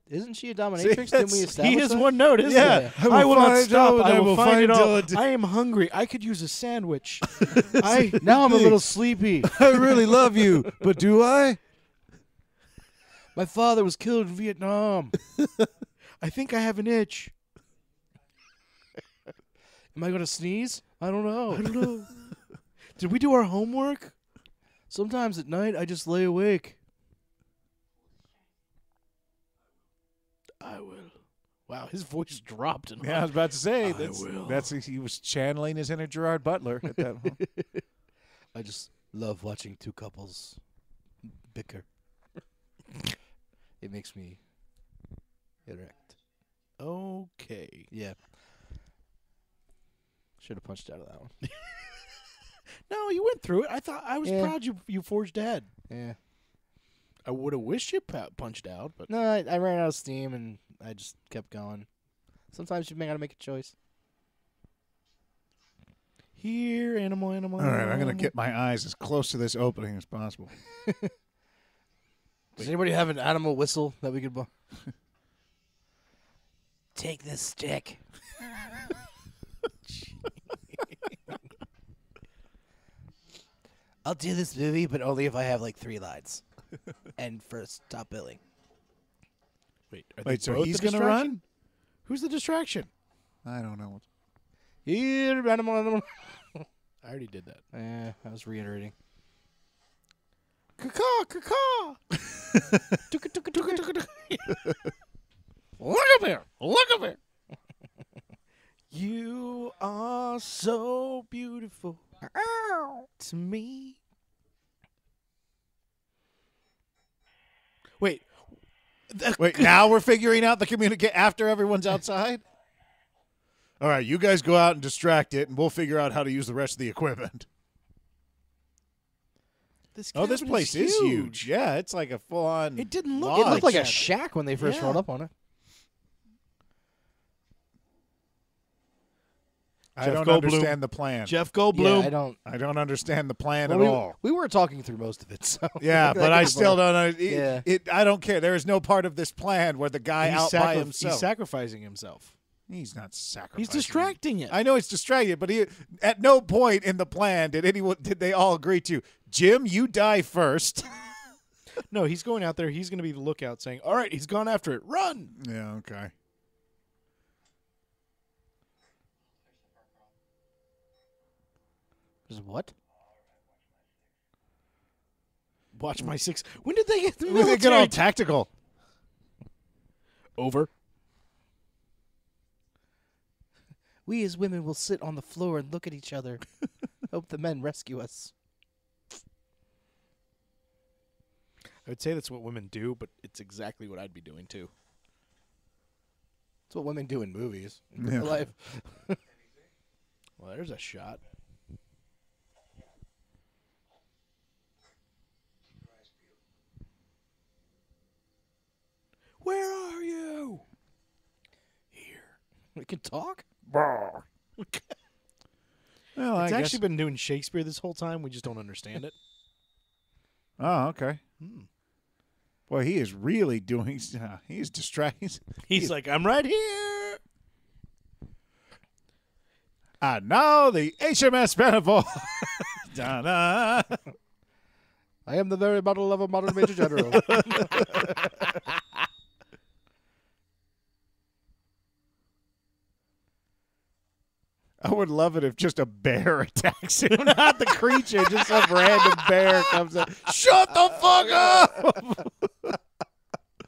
Isn't she a dominatrix? Didn't we establish He is that? one note, isn't yeah. he? I will, I will not stop. I will find, find it all. It. I am hungry. I could use a sandwich. I Now I'm a little sleepy. I really love you, but do I? My father was killed in Vietnam. I think I have an itch. Am I going to sneeze? I don't know. I don't know. Did we do our homework? Sometimes at night, I just lay awake. I will. Wow, his voice dropped. And yeah, I was about to say. I that's, will. That's, he was channeling his inner Gerard Butler at that moment. I just love watching two couples bicker. It makes me erect. Okay. Yeah. Should have punched out of that one. No, you went through it. I thought I was yeah. proud you you forged ahead. Yeah, I would have wished you punched out, but no, I, I ran out of steam and I just kept going. Sometimes you may gotta make a choice. Here, animal, animal. All right, animal. I'm gonna get my eyes as close to this opening as possible. Does anybody have an animal whistle that we could? Bu Take this stick. I'll do this movie, but only if I have like three lines, and first top billing. Wait, wait. So he's gonna run. Who's the distraction? I don't know. Here, animal, animal. I already did that. Yeah, I was reiterating. Caw, caw. Look up here! Look up here! You are so beautiful. Ow. To me. Wait. Wait, now we're figuring out the communicate after everyone's outside? All right, you guys go out and distract it, and we'll figure out how to use the rest of the equipment. This oh, this place is huge. is huge. Yeah, it's like a full-on It didn't look. Lodge. It looked like a shack when they first yeah. rolled up on it. Jeff I don't Goldblum. understand the plan. Jeff Goldblum. Yeah, I don't. I don't understand the plan well, at we, all. We were talking through most of it, so yeah, but I still don't. I, it, yeah. it. I don't care. There is no part of this plan where the guy he's out by himself. He's sacrificing himself. He's not sacrificing. He's distracting him. it. I know he's distracting it, but he. At no point in the plan did anyone did they all agree to Jim. You die first. No, he's going out there. He's going to be the lookout, saying, "All right, he's gone after it. Run." Yeah. Okay. What? Watch my six. When did they get the military? When did they get all tactical? Over. We as women will sit on the floor and look at each other. Hope the men rescue us. I would say that's what women do, but it's exactly what I'd be doing too. It's what women do in movies. In real life. Well, there's a shot. Where are you? Here. We can talk? Well, it's I actually guess. been doing Shakespeare this whole time. We just don't understand it. Oh, okay. Hmm. Boy, he is really doing... Uh, he is distracting. He's he, like, I'm right here. And now the H M S metaphor. Da-da. I am the very model of a modern major general. I would love it if just a bear attacks him, not the creature, just some random bear comes up. Shut the fuck up!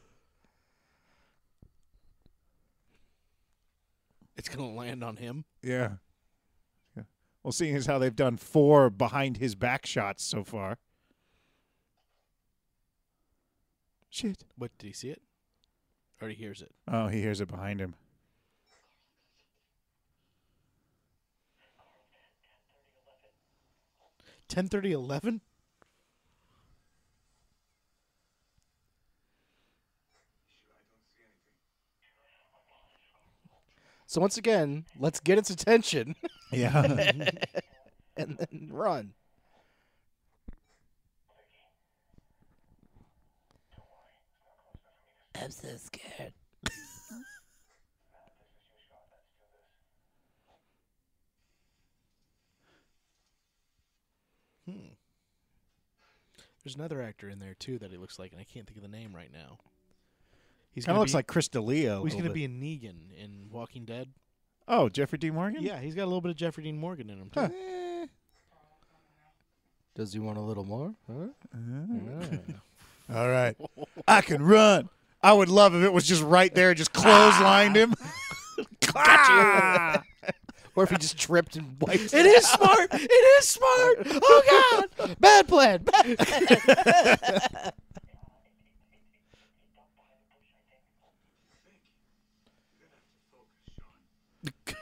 It's going to land on him. Yeah. yeah. Well, seeing as how they've done four behind his back shots so far. Shit. What, did he see it? Or he hears it? Oh, he hears it behind him. ten thirty, eleven So once again, let's get its attention. Yeah. And then run. I'm so scared. hmm. There's another actor in there too that he looks like, and I can't think of the name right now. He kind of looks be, like Chris DeLeo. He's going to be a Negan in Walking Dead. Oh, Jeffrey Dean Morgan? Yeah, he's got a little bit of Jeffrey Dean Morgan in him too. Huh. Eh. Does he want a little more? Huh? Uh-huh. Yeah. All right. I can run. I would love if it was just right there, just clotheslined him. Gotcha. Or if he just tripped and wiped. It is out. Smart. It is smart. Oh, God. Bad plan. Bad plan.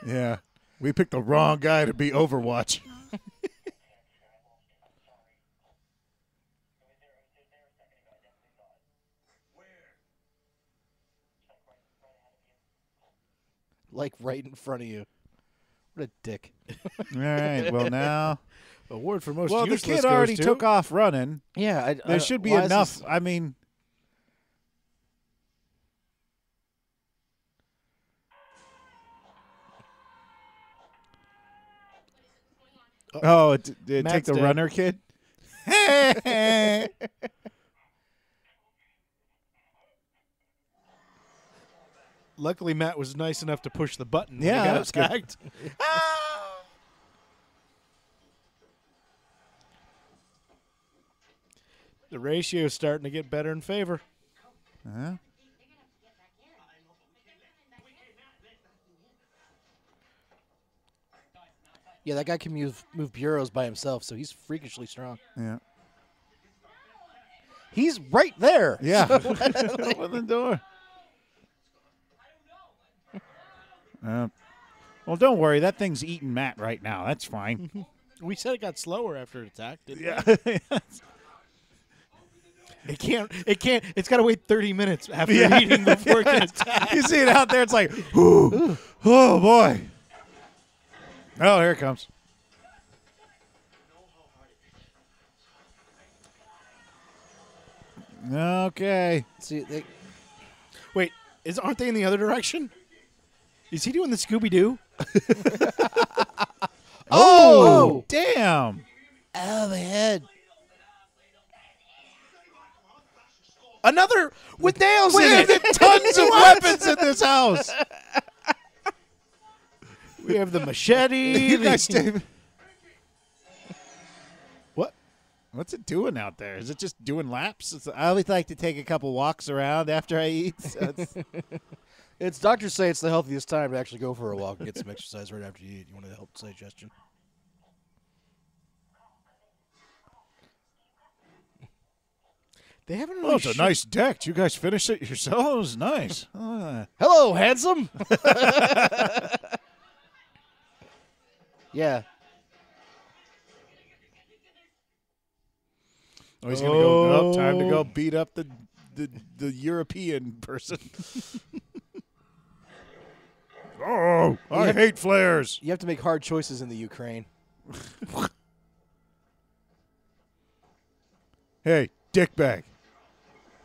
Yeah. We picked the wrong guy to be Overwatch. Like right in front of you. What a dick. All right. Well, now. Award for most well, useless goes Well, the kid already to. took off running. Yeah. I, there I, should be enough. I mean. Uh-oh. Oh, it, it did it take the dead. runner kid? Luckily, Matt was nice enough to push the button. Yeah, got that's tagged. Good. The ratio's starting to get better in favor. Uh-huh. Yeah, that guy can move move bureaus by himself, so he's freakishly strong. Yeah. He's right there. Yeah. So open the door. Uh, well, don't worry. That thing's eating Matt right now. That's fine. We said it got slower after it attacked, didn't yeah. we? It can't. It can't. It's got to wait thirty minutes after yeah. eating before yeah. it can attack. You see it out there. It's like, ooh, oh boy. Oh, here it comes. Okay. See, they... Wait, is aren't they in the other direction? Is he doing the Scooby-Doo? oh, oh, damn. Out of the head. Another with nails in it. Tons of weapons in this house. We have the machete. You guys, David. What? What's it doing out there? Is it just doing laps? It's, I always like to take a couple walks around after I eat. So it's... It's doctors say it's the healthiest time to actually go for a walk and get some exercise right after you eat. You want to help digestion? They haven't really. Oh, it's a nice deck. You guys finished it yourselves? Nice. Uh. Hello, handsome. Yeah. Oh, he's gonna go. Oh, time to go beat up the the, the European person. Oh, I have, hate flares. You have to make hard choices in the Ukraine. Hey, dickbag.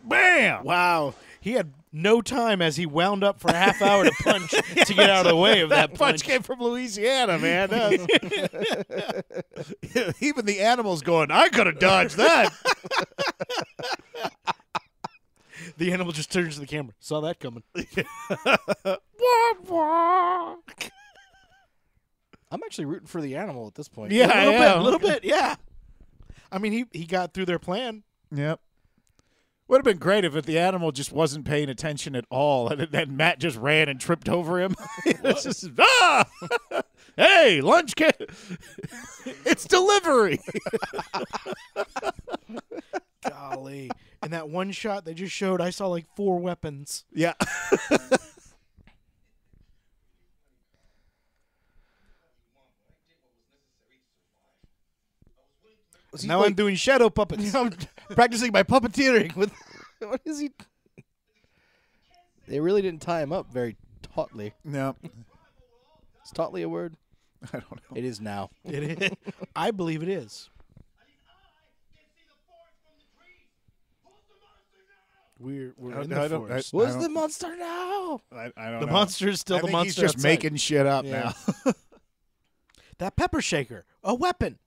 Bam! Wow. He had no time as he wound up for a half hour to punch to get out of the way of that, that punch. punch. Came from Louisiana, man. Even the animal's going, I could have dodged that. The animal just turns to the camera. Saw that coming. I'm actually rooting for the animal at this point. Yeah, a little, bit, a little bit. Yeah. I mean, he, he got through their plan. Yep. Would have been great if the animal just wasn't paying attention at all, and then Matt just ran and tripped over him. It's just, ah! Hey, lunch kid. It's delivery. Golly. And that that one shot they just showed, I saw like four weapons. Yeah. Now like, I'm doing shadow puppets. You know, I'm practicing my puppeteering with. What is he? They really didn't tie him up very tautly. No. Is tautly a word? I don't know. It is now. It is. I believe it is. We're, we're in the forest. What's the monster now? I, I don't know. The monster is still the monster. He's just outside. Making shit up yeah. now. That pepper shaker, a weapon.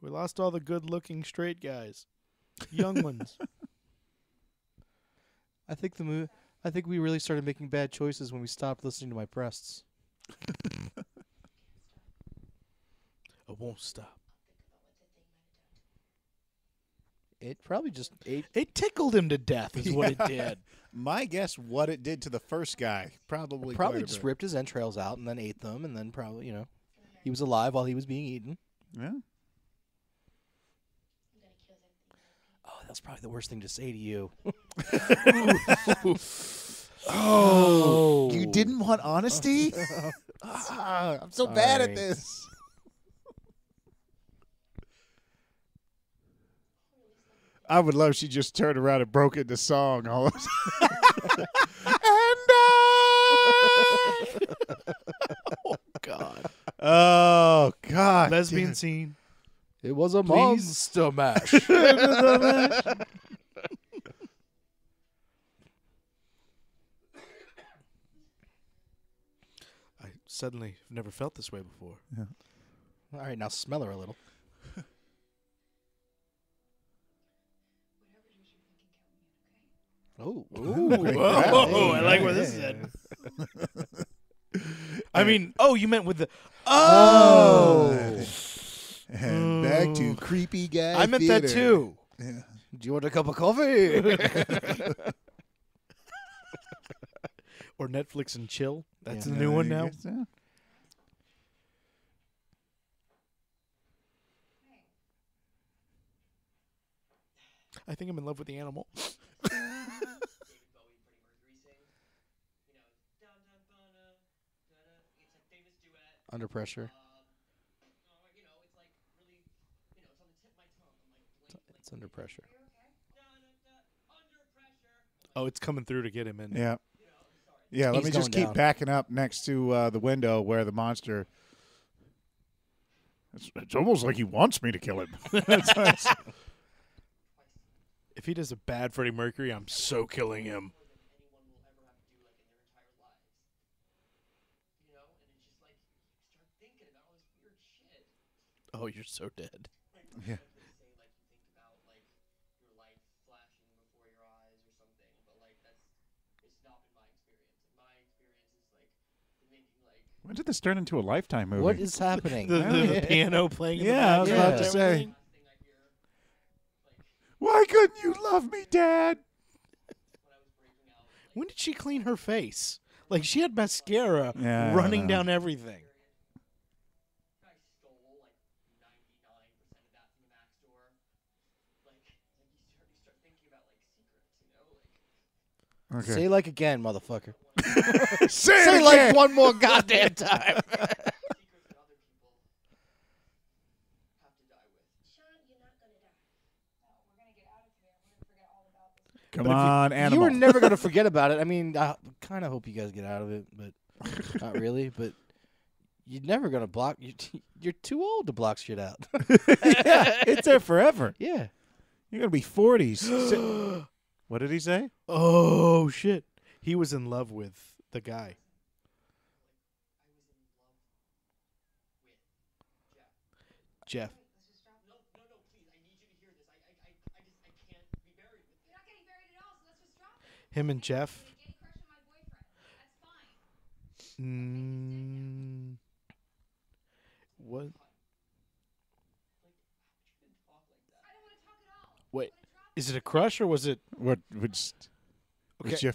We lost all the good-looking straight guys, young ones. I think the mo I think we really started making bad choices when we stopped listening to my breasts. I won't stop. It probably just ate. It tickled him to death, is yeah. what it did. My guess, what it did to the first guy, probably. It probably just ripped his entrails out and then ate them, and then probably, you know, he was alive while he was being eaten. Yeah. That's probably the worst thing to say to you. Oh, you didn't want honesty? Ah, I'm so Sorry. bad at this. I would love if she just turned around and broke into song. All of and I... Oh, God. Oh, God. Lesbian dude. Scene. It was a monster mash. I suddenly have never felt this way before. Yeah. All right, now smell her a little. Oh. Oh, I like where this is at. I mean, oh, you meant with the... Oh! oh. And back to creepy guy. I meant theater. that too. Yeah. Do you want a cup of coffee? Or Netflix and chill? That's yeah, the new I one now. So. I think I'm in love with the animal. Under pressure. Under pressure. Oh, it's coming through to get him in. Yeah. Yeah, let He's me just keep down. backing up next to uh, the window where the monster. It's, it's almost like he wants me to kill him. If he does a bad Freddie Mercury, I'm so killing him. Oh, you're so dead. Yeah. When did this turn into a Lifetime movie? What is happening? the, the, the piano playing. Yeah, in the I was yeah. about to say. Why couldn't you love me, Dad? When did she clean her face? Like, she had mascara yeah, running down everything. Okay. Say like again, motherfucker. Say, Say it like again. one more goddamn time. Come on, you, animal. You were never going to forget about it. I mean, I kind of hope you guys get out of it, but not really. But you're never going to block. You're, you're too old to block shit out. Yeah, it's there forever. Yeah. You're going to be forties. What did he say? Oh, shit. He was in love with the guy. Jeff. No, no, no, please. I need you to hear this. I, I, I just, I can't be buried with you. You're not getting buried at all, so let's just drop it. Him and Jeff. That's fine. What? Wait. Is it a crush or was it? What? Which, okay. Was Jeff?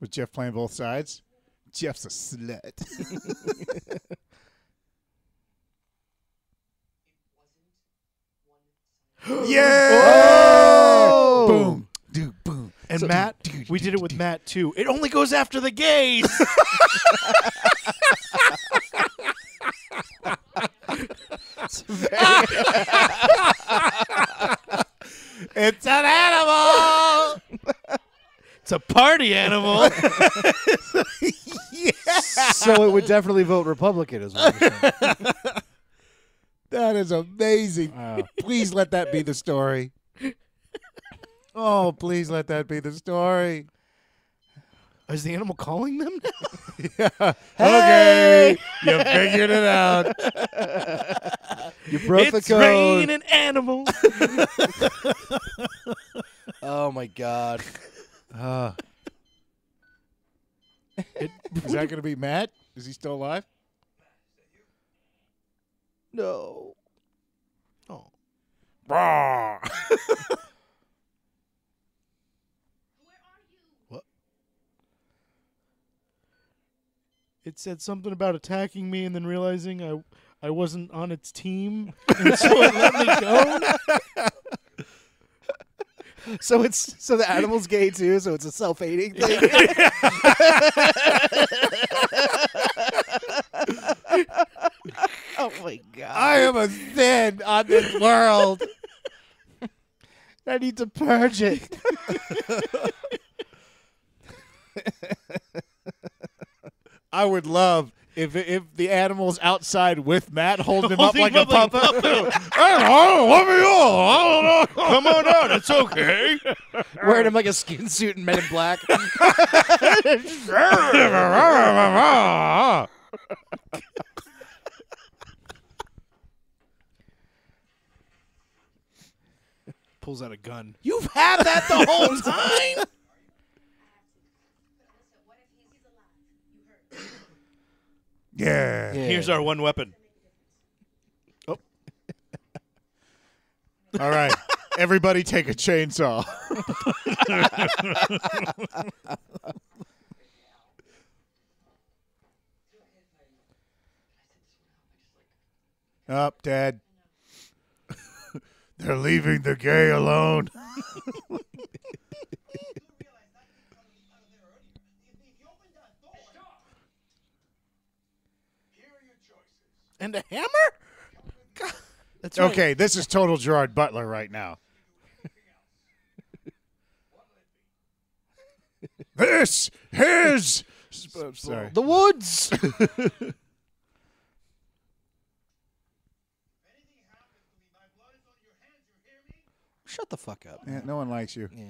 Was Jeff playing both sides? Jeff's a slut. It wasn't one. Yeah! Oh! Boom. Dude, boom. And so, Matt, do, do, do, we did it with do, do. Matt, too. It only goes after the gays. It's an animal. It's a party animal. Yeah. So it would definitely vote Republican as well. That is amazing. Wow. Please let that be the story. Oh, please let that be the story. Is the animal calling them now? Yeah. Hey! Okay. You figured it out. You broke it's the code. It's raining animals. Oh, my God. Uh, it, is that going to be Matt? Is he still alive? No. Oh. Where are you? What? It said something about attacking me and then realizing I I wasn't on its team, and so it let me go. So it's so the animal's gay too, so it's a self-hating thing. Oh my God. I am a sin on this world. I need to purge it. I would love if if the animal's outside with Matt holding him holding up like a puppy. I don't know. Come on out. It's okay. Wearing him like a skin suit in Men in Black. Pulls out a gun. You've had that the whole time? Yeah. yeah. Here's our one weapon. Oh. All right. Everybody take a chainsaw. Up, Dad. They're leaving the gay alone. And a hammer? God. That's right. Okay, this is total Gerard Butler right now. This is sorry. The woods. Shut the fuck up. Yeah, no one likes you. Yeah.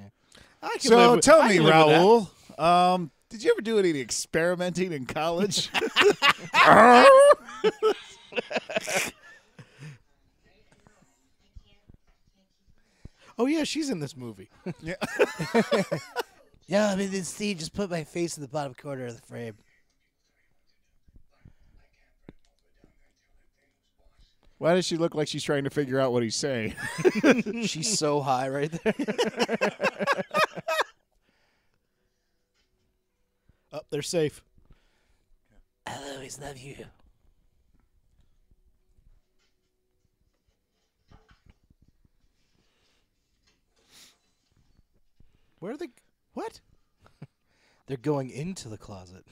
I can so with, tell I me, can Raul, um, did you ever do any experimenting in college? Oh yeah, she's in this movie. Yeah, yeah. I mean, this Steve just put my face in the bottom corner of the frame. Why does she look like she's trying to figure out what he's saying? She's so high right there. Oh, they're safe. I'll always love you. Where are they? What? They're going into the closet.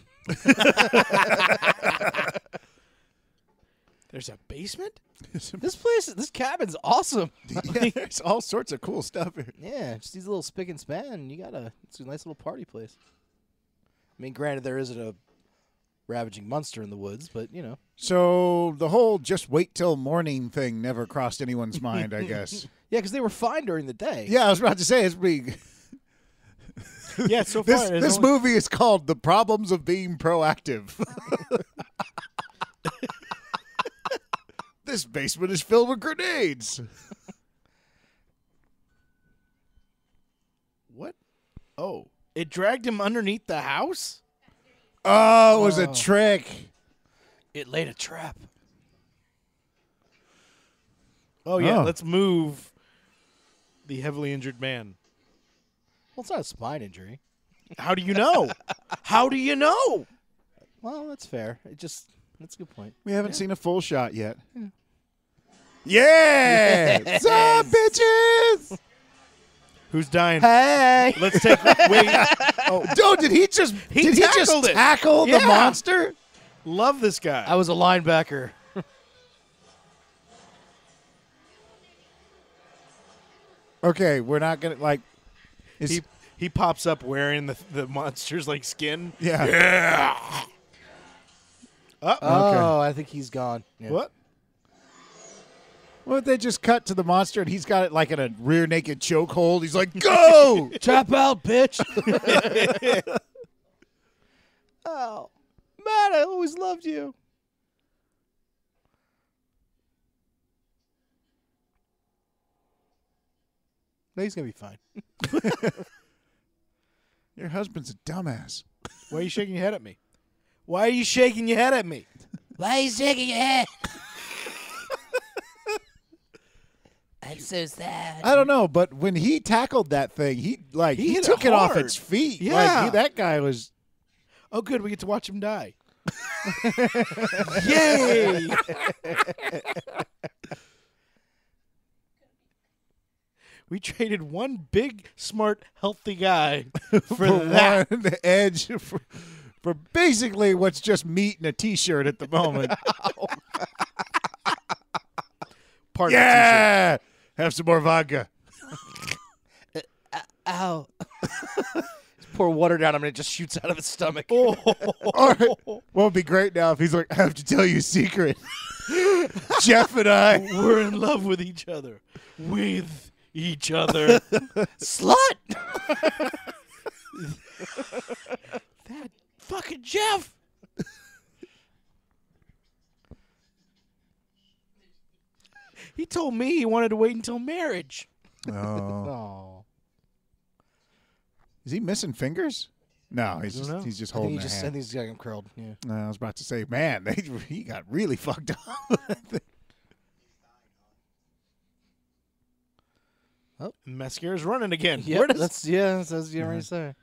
There's a basement? This place, this cabin's awesome. Yeah, there's all sorts of cool stuff here. Yeah, just these little spick and span. You got a, it's a nice little party place. I mean, granted, there isn't a ravaging monster in the woods, but, you know. So the whole just wait till morning thing never crossed anyone's mind, I guess. Yeah, because they were fine during the day. Yeah, I was about to say, it's pretty... Yeah, so far... This, this only... movie is called The Problems of Being Proactive. This basement is filled with grenades. What? Oh. It dragged him underneath the house? Oh, it was oh. a trick. It laid a trap. Oh, yeah. Oh. Let's move the heavily injured man. Well, it's not a spine injury. How do you know? How do you know? Well, that's fair. It just that's a good point. We haven't yeah. seen a full shot yet. Yeah. Yeah! What's up, bitches? Who's dying? Hey! Let's take. Wait. Oh, dude, did he just? He did he just it. tackle yeah. the monster? Love this guy. I was a linebacker. Okay, we're not gonna like. Is he he pops up wearing the the monster's like skin. Yeah. Yeah. Oh, oh okay. I think he's gone. Yeah. What? Well, they just cut to the monster, and he's got it like in a rear naked chokehold. He's like, "Go, tap out, bitch!" Oh, man, I always loved you. No, he's gonna be fine. Your husband's a dumbass. Why are you shaking your head at me? Why are you shaking your head at me? Why are you shaking your head? I'm so sad. I don't know, but when he tackled that thing, he like he, he took it, it off its feet. Yeah, like, he, that guy was. Oh, good, we get to watch him die. Yay! We traded one big, smart, healthy guy for, for that one edge for, for basically what's just meat and a T-shirt at the moment. Part yeah. T-shirt. Have some more vodka. uh, uh, ow. Pour water down him and it just shoots out of his stomach. Oh. All right. Well, it'd be great now if he's like, I have to tell you a secret. Jeff and I. We're in love with each other. With each other. Slut. That fucking Jeff. He told me he wanted to wait until marriage. Oh. Oh. Is he missing fingers? No, he's just, he's just holding his hand. I think he's got him curled. Yeah. No, I was about to say, man, they, he got really fucked up. Oh, mascara's running again. Yep, Where does that's, yeah, that's what you already said.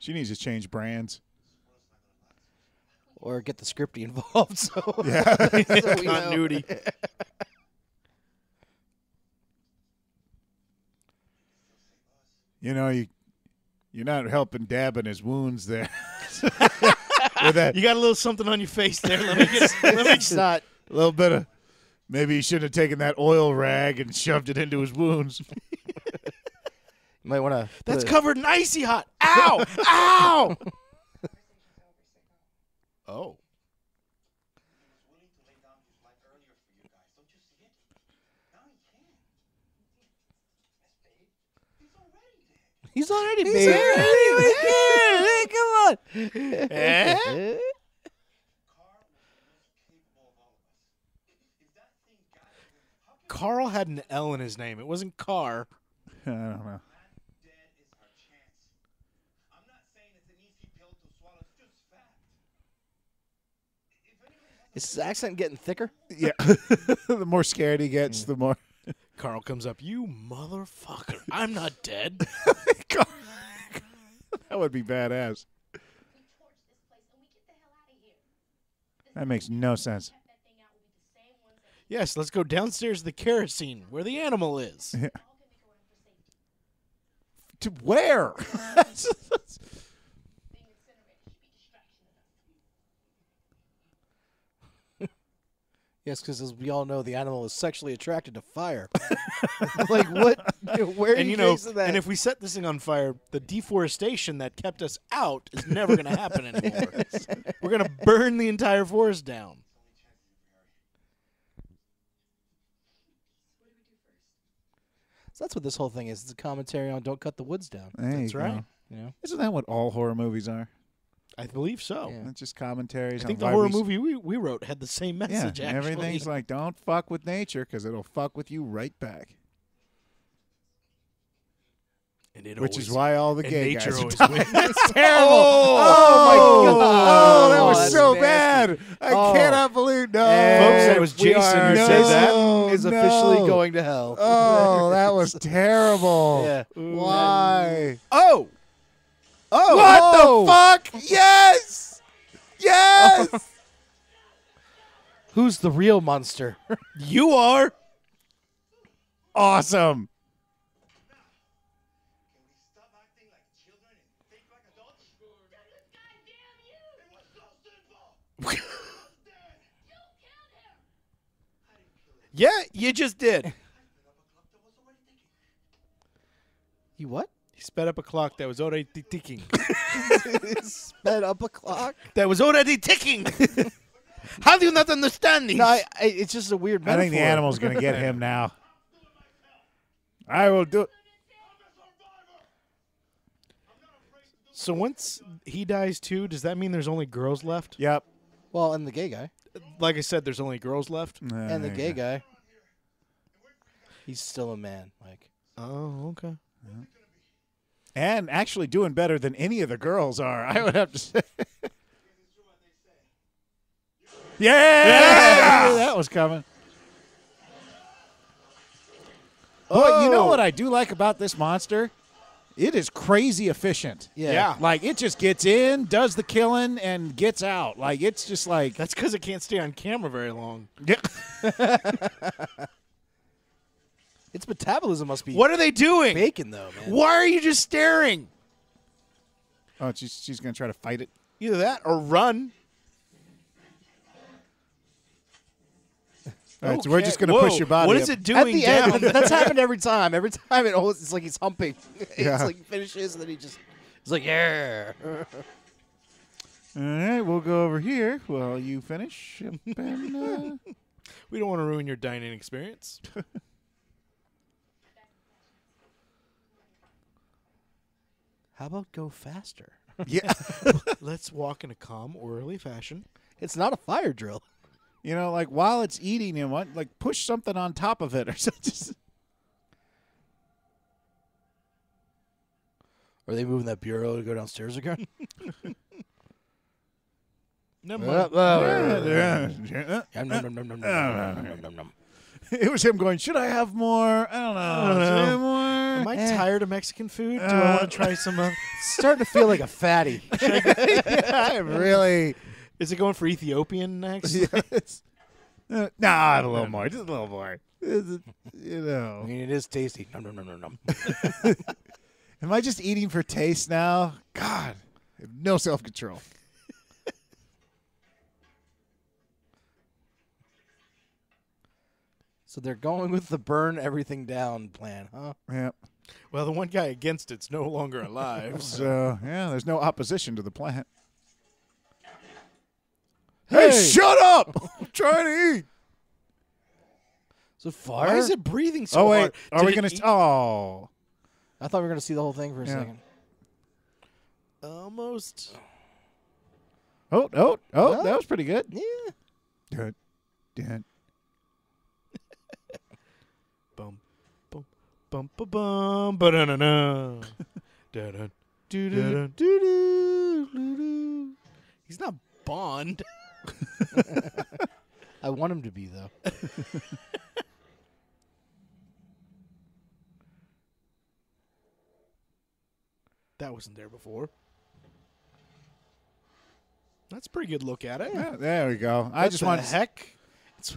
She needs to change brands. Or get the scripty involved. So yeah. So we Continuity. Know. You know, you, you're not helping dabbing his wounds there. That. You got a little something on your face there. Let me get, let me just, not. A little bit of, maybe you should have taken that oil rag and shoved it into his wounds. You might want to. That's it. Covered in icy hot. Ow! Ow! Oh. He's already He's big. Already big. Come on. Eh? Carl had an L in his name. It wasn't Carr. I don't know. Is his accent getting thicker? Yeah. The more scared he gets, mm. the more. Carl comes up, you motherfucker. I'm not dead. That would be badass. That makes no sense. Yes, let's go downstairs to the kerosene where the animal is. Yeah. To where? Yes, because as we all know, the animal is sexually attracted to fire. Like, what? Where are you know, that? And if we set this thing on fire, the deforestation that kept us out is never going to happen anymore. We're going to burn the entire forest down. So that's what this whole thing is. It's a commentary on Don't Cut the Woods Down. There that's you right. You know? Isn't that what all horror movies are? I believe so. Yeah. It's just commentaries. I think on the horror we movie we, we wrote had the same message, yeah, and actually. Everything's like, don't fuck with nature because it'll fuck with you right back. And it Which always, is why all the gay nature guys always wins. That's terrible. Oh, oh, my God. Oh, that was oh, so nasty. Bad. I oh. cannot believe no. Folks, that was Jason are, who no, said that. Is no. officially going to hell. Oh, that was terrible. Yeah. Why? Oh. Oh, what oh. the fuck? Yes! Yes! Yes! Who's the real monster? You are. Awesome. Yeah, you just did. You what? He sped up a clock that was already ticking. Sped up a clock? That was already ticking. How do you not understand these? No, I, I, it's just a weird metaphor. I think the animal's going to get him now. I will do it. So once he dies too, does that mean there's only girls left? Yep. Well, and the gay guy. Like I said, there's only girls left. Uh, and the gay guy. He's still a man. Like, oh, okay. Yeah. And actually doing better than any of the girls are, I would have to say. Yeah! Yeah! That was coming. Oh. But you know what I do like about this monster? It is crazy efficient. Yeah. yeah. Like, it just gets in, does the killing, and gets out. Like, it's just like. That's because it can't stay on camera very long. Yeah. Its metabolism must be. What are they doing? Bacon, though, man. Why are you just staring? Oh, she's, she's going to try to fight it. Either that or run. All right, okay. So we're just going to push your body. What is it doing? At the down? End, that's happened every time. Every time it always, it's like he's humping. Yeah. It's like finishes and then he just, he's like, yeah. All right, we'll go over here while you finish. And, uh, we don't want to ruin your dining experience. How about go faster? Yeah. Let's walk in a calm, orderly fashion. It's not a fire drill. You know, like, while it's eating him, like, push something on top of it or something. Are they moving that bureau to go downstairs again? It was him going, should I have more? I don't know. I don't know. I have more? Am I eh. tired of Mexican food? Do uh, I want to try some? Uh, starting to feel like a fatty. Yeah, I really... Is it going for Ethiopian next? Yes. uh, nah, I have a little more. Just a little more. It, you know. I mean, it is tasty. Nom, nom, nom, nom, nom. Am I just eating for taste now? God, I have no self-control. So they're going with the burn everything down plan, huh? Yeah. Well, the one guy against it's no longer alive. So, yeah, there's no opposition to the plan. Hey, hey, shut up! I'm trying to eat. Is it fire? Why is it breathing so oh, wait. hard? Are Did we going to... Oh. I thought we were going to see the whole thing for a yeah. second. Almost. Oh, oh, oh, well, that was pretty good. Yeah. Dun, dun. Bum, bum, bum, bum, bum, ba-da-na-na. Da-da, do-do, do-do, do-do. He's not Bond. I want him to be, though. That wasn't there before. That's a pretty good look at it. Yeah, there we go. What I just want heck. It's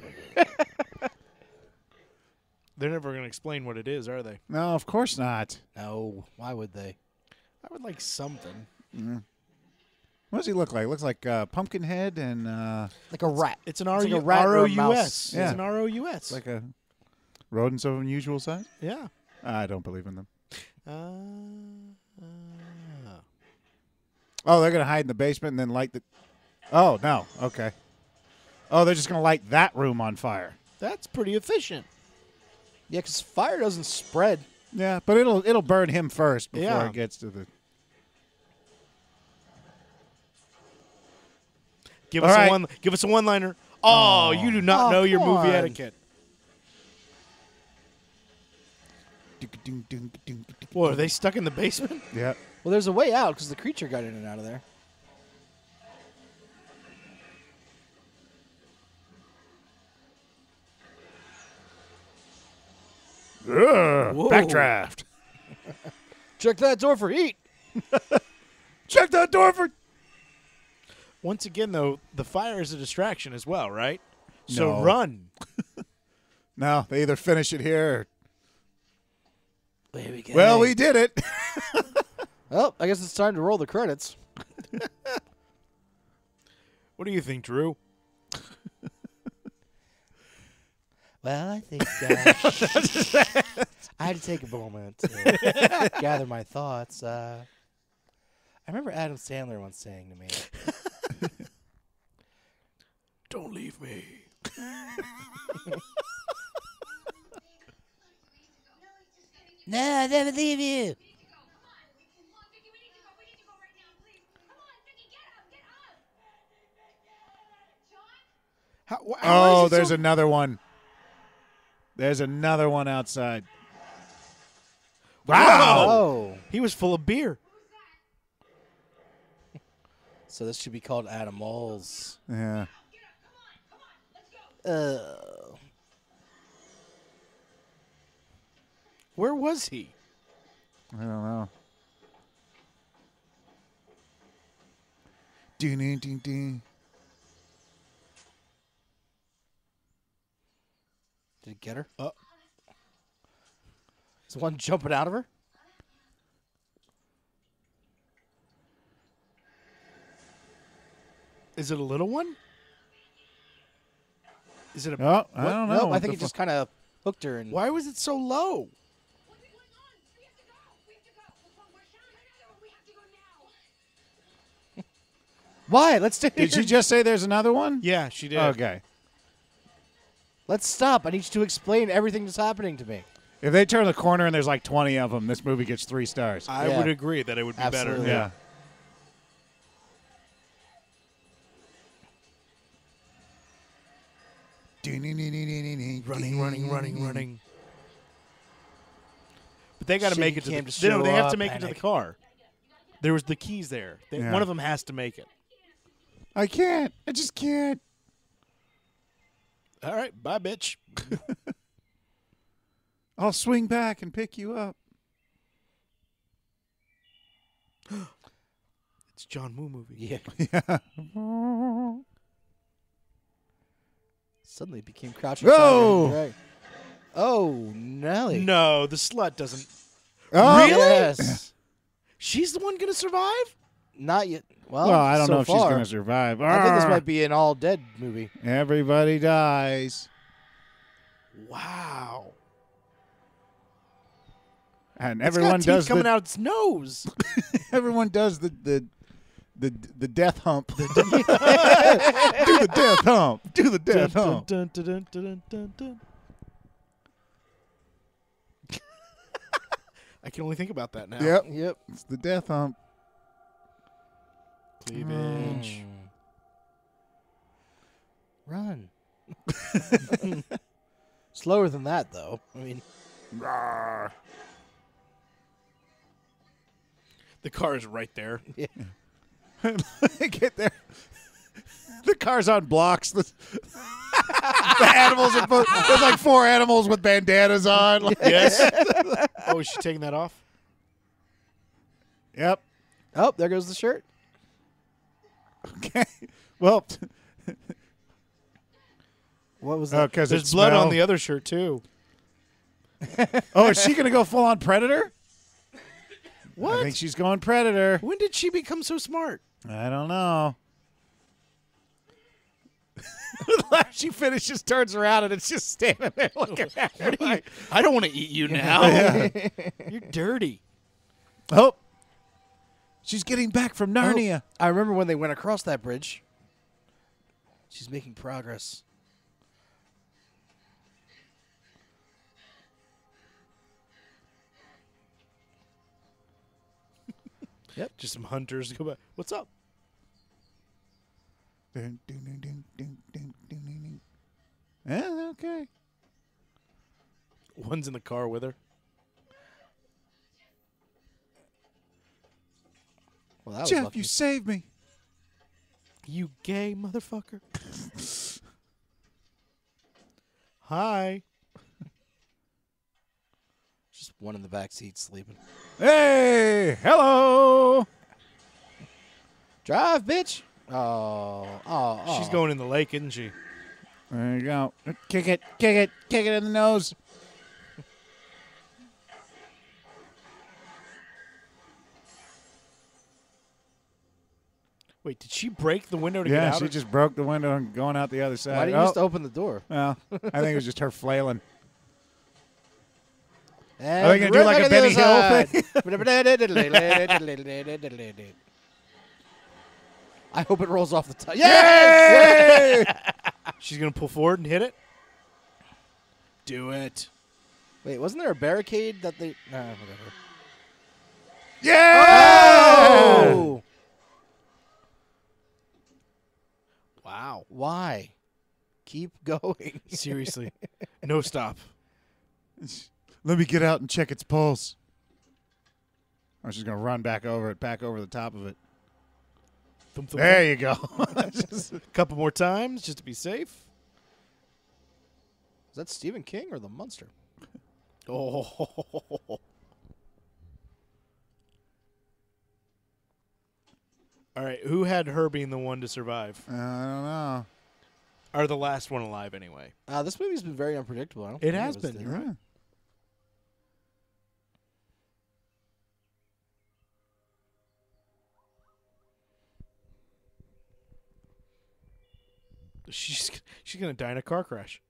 They're never going to explain what it is, are they? No, of course not. No, why would they? I would like something. Mm-hmm. What does he look like? Looks like uh, Pumpkinhead and uh, like a rat. It's an R O U S. It's an R O U S. Like a rodents of unusual size. Yeah, I don't believe in them. Uh, uh. Oh, they're gonna hide in the basement and then light the. Oh no, okay. Oh, they're just gonna light that room on fire. That's pretty efficient. Yeah, because fire doesn't spread. Yeah, but it'll it'll burn him first before yeah. it gets to the. Give us, right. a one, give us a one-liner. Oh, oh, you do not oh, know your movie on. etiquette. Whoa, are they stuck in the basement? Yeah. Well, there's a way out because the creature got in and out of there. Ugh, backdraft. Check that door for heat. Check that door for... Once again, though, the fire is a distraction as well, right? No. So run. No, they either finish it here. Or... Here we go. Well, we did it. Well, I guess it's time to roll the credits. What do you think, Drew? Well, I think uh, I had to take a moment to gather my thoughts. Uh, I remember Adam Sandler once saying to me, "Don't leave me." No, I never leave you. How, wh oh, there's so another one. There's another one outside. Wow! Whoa. He was full of beer. So this should be called Animals. Yeah. Uh, where was he? I don't know. Ding ding ding ding. Did it get her? Oh. Is one jumping out of her? Is it a little one? Is it a... Oh, I don't know. No, I think it just kind of hooked her. And why was it so low? What's going on? We have to go. We have to go. We're shot. We have to go now. Why? Let's do it. Did she just say there's another one? Yeah, she did. Okay. Let's stop. I need you to explain everything that's happening to me. If they turn the corner and there's like twenty of them, this movie gets three stars. I yeah. would agree that it would be Absolutely. better. Yeah. Running, running, running, running. But they got to make it to the to they, they have to make panic. it to the car. There was the keys there. They, yeah. One of them has to make it. I can't. I just can't. All right, bye, bitch. I'll swing back and pick you up. It's John Woo movie. Yeah. Yeah. Suddenly it became Crouching Tiger. Right. Oh, Nelly. No, the slut doesn't. Oh, really? Yes. She's the one going to survive? Not yet. Well, well I don't so know if far. she's going to survive. I think this might be an all-dead movie. Everybody dies. Wow. And everyone it's got does teeth coming the, out its nose. Everyone does the the the the death hump. Do the death hump. Do the death hump. Dun, dun, dun, dun, dun, dun. I can only think about that now. Yep, yep. It's the death hump. Cleavage. Mm. Run. Slower than that, though. I mean, Rawr. The car is right there. Yeah. Get there. The car's on blocks. The, the animals are both. There's like four animals with bandanas on. Like, yes. Oh, is she taking that off? Yep. Oh, there goes the shirt. Okay. Well, what was that? Oh, because there's blood on the other shirt too. Oh, is she gonna go full on Predator? What? I think she's going Predator. When did she become so smart? I don't know. She finishes, turns around, and it's just standing there looking at her like, I don't want to eat you now. Yeah. You're dirty. Oh. She's getting back from Narnia. Oh, I remember when they went across that bridge. She's making progress. Yep, just some hunters go by. What's up? Dun, dun, dun, dun, dun, dun, dun, dun. Yeah, okay. One's in the car with her. Well, Jeff, you saved me. You gay motherfucker. Hi. Just one in the back seat sleeping. Hey, hello. Drive, bitch. Oh, oh, oh. She's going in the lake, isn't she? There you go. Kick it, kick it, kick it in the nose. Wait, did she break the window to yeah, get out? Yeah, she just broke the window and going out the other side. Why didn't you oh. just open the door? Well, I think it was just her flailing. And are they going to do like a Benny Hill thing? I hope it rolls off the top. Yes! She's going to pull forward and hit it? Do it. Wait, wasn't there a barricade that they... Nah, whatever. Yeah! Oh! Wow. Why? Keep going. Seriously. No stop. Let me get out and check its pulse. Or she's going to run back over it, back over the top of it. Thump, thump, there thump. You go. Just a couple more times just to be safe. Is that Stephen King or the Munster? Oh. All right, who had her being the one to survive? I don't know. Or the last one alive, anyway. Uh, this movie's been very unpredictable. I don't it has it been, you're right. She's, she's going to die in a car crash.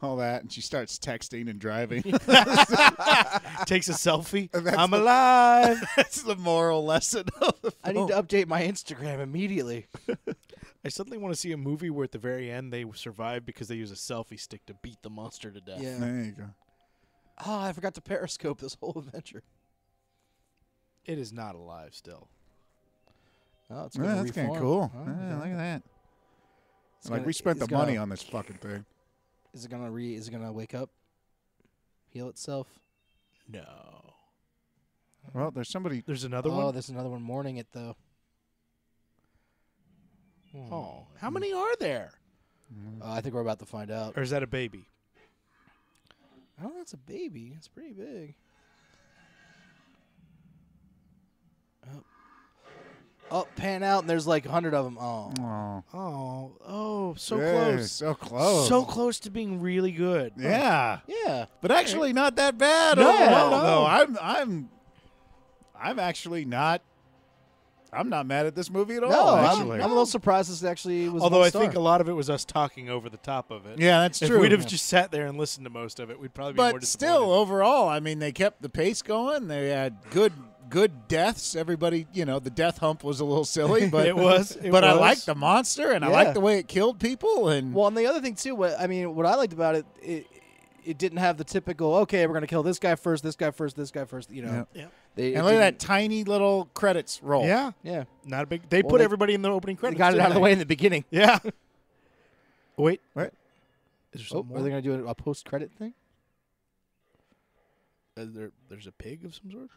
All that, and she starts texting and driving. Takes a selfie. I'm the, alive. That's the moral lesson of the film. I need to update my Instagram immediately. I suddenly want to see a movie where at the very end they survive because they use a selfie stick to beat the monster to death. Yeah. There you go. Oh, I forgot to periscope this whole adventure. It is not alive still. Oh, it's yeah, that's kind of cool. Oh, yeah, yeah. Look at that. It's like gonna, we spent the gonna, money on this fucking thing. Is it gonna re? Is it gonna wake up? Heal itself? No. Well, there's somebody. There's another oh, one. Oh, there's another one mourning it though. Hmm. Oh, how many are there? Mm. Uh, I think we're about to find out. Or is that a baby? I don't know. It's a baby. It's pretty big. Oh. Oh, pan out, and there's like a hundred of them. Oh, oh, oh, oh so yeah, close, so close, so close to being really good. Yeah, oh. yeah, but actually not that bad. No, no, no. no, I'm, I'm, I'm actually not. I'm not mad at this movie at no, all. Actually, I'm, I'm a little surprised this actually was. Although I think a lot of it was us talking over the top of it. Yeah, that's true. If we'd have yeah. just sat there and listened to most of it, we'd probably. Be but more disappointed. Still, overall, I mean, they kept the pace going. They had good. Good deaths. Everybody, you know, the death hump was a little silly, but it was. It but was. I liked the monster, and yeah. I liked the way it killed people. And well, and the other thing too, what I mean, what I liked about it, it, it didn't have the typical okay, we're gonna kill this guy first, this guy first, this guy first. You know, yeah. They, and look at that tiny little credits roll. Yeah, yeah, not a big. They well, put they, everybody in the opening credits. They got it out of the way in the beginning. Yeah. Wait, what? Is there oh, are they gonna do a post credit thing? Uh, there, there's a pig of some sort.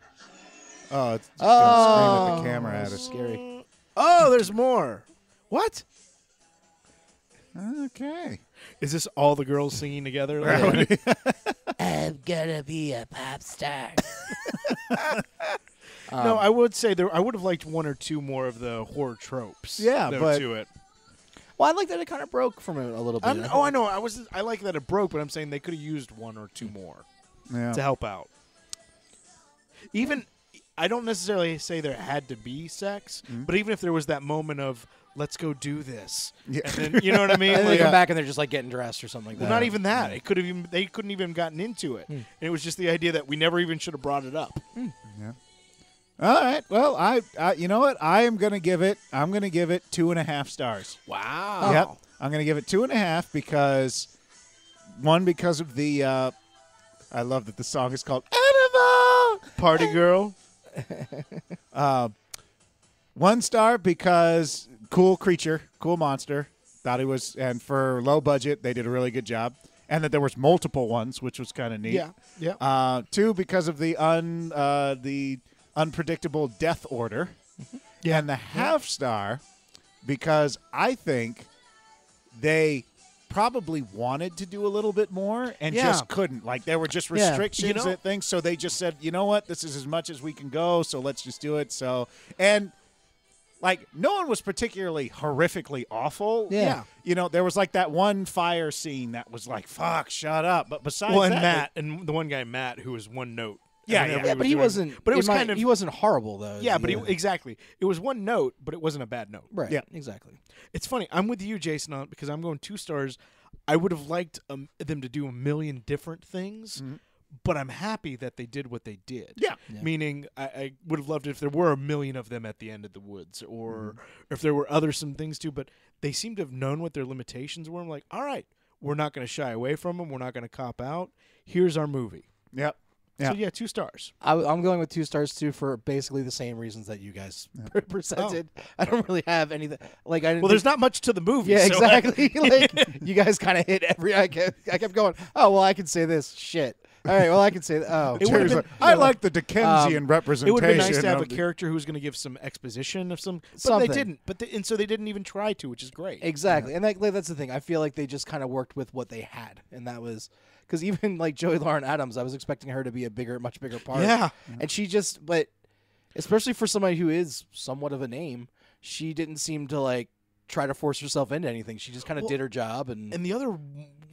Oh, it's just oh, gonna scream at the camera at us. Scary. Oh, there's more. What? Okay. Is this all the girls singing together? Like I'm gonna be a pop star. um, no, I would say there. I would have liked one or two more of the horror tropes. Yeah, though, but to it. Well, I like that it kind of broke from it a little bit. I'm, oh, I know. I was. I like that it broke, but I'm saying they could have used one or two more yeah. to help out. Even. I don't necessarily say there had to be sex, mm-hmm. but even if there was that moment of let's go do this, yeah. and then you know what I mean, and like, they come yeah. back and they're just like getting dressed or something like well, that. Not even that. Yeah. It could have even they couldn't even gotten into it. Mm. And it was just the idea that we never even should have brought it up. Mm. Yeah. All right. Well, I, I you know what? I am gonna give it. I'm gonna give it two and a half stars. Wow. Yep. I'm gonna give it two and a half because one because of the. Uh, I love that the song is called Animal Party Girl. uh, one star because cool creature, cool monster. Thought he was, and for low budget, they did a really good job, and that there was multiple ones, which was kind of neat. Yeah, yeah. Uh, two because of the un uh, the unpredictable death order, mm-hmm. yeah, and the half star because I think they. Probably wanted to do a little bit more and yeah. just couldn't. Like there were just restrictions yeah. you know? And things, so they just said, you know what, this is as much as we can go, so let's just do it. So, and like, no one was particularly horrifically awful. Yeah. yeah. You know, there was, like, that one fire scene that was like, fuck, shut up. But besides well, and that. Matt, it, and the one guy, Matt, who was one note. Yeah, yeah, yeah, but he wasn't. But it was kind of. He wasn't horrible though. Yeah, but he, exactly, it was one note, but it wasn't a bad note. Right. Yeah, exactly. It's funny. I'm with you, Jason, because I'm going two stars. I would have liked um, them to do a million different things, mm-hmm. but I'm happy that they did what they did. Yeah. yeah. Meaning, I, I would have loved it if there were a million of them at the end of the woods, or mm-hmm. if there were other some things too. But they seem to have known what their limitations were. I'm like, all right, we're not going to shy away from them. We're not going to cop out. Here's our movie. Yep. Yeah. So, yeah, two stars. I, I'm going with two stars, too, for basically the same reasons that you guys yeah. presented. Oh. I don't really have anything. Like, I didn't well, there's not much to the movie. Yeah, so exactly. I... like, you guys kind of hit every... I kept, I kept going, oh, well, I can say this. Shit. All right, well, I can say that. Oh, it been, like, I like the Dickensian um, representation. It would be nice to have a character who was going to give some exposition of some... But something. They didn't. But they, and so they didn't even try to, which is great. Exactly. Yeah. And that, like, that's the thing. I feel like they just kind of worked with what they had, and that was... Because even like Joey Lauren Adams, I was expecting her to be a bigger, much bigger part. Yeah, and she just, but especially for somebody who is somewhat of a name, she didn't seem to like try to force herself into anything. She just kind of well, did her job. And and the other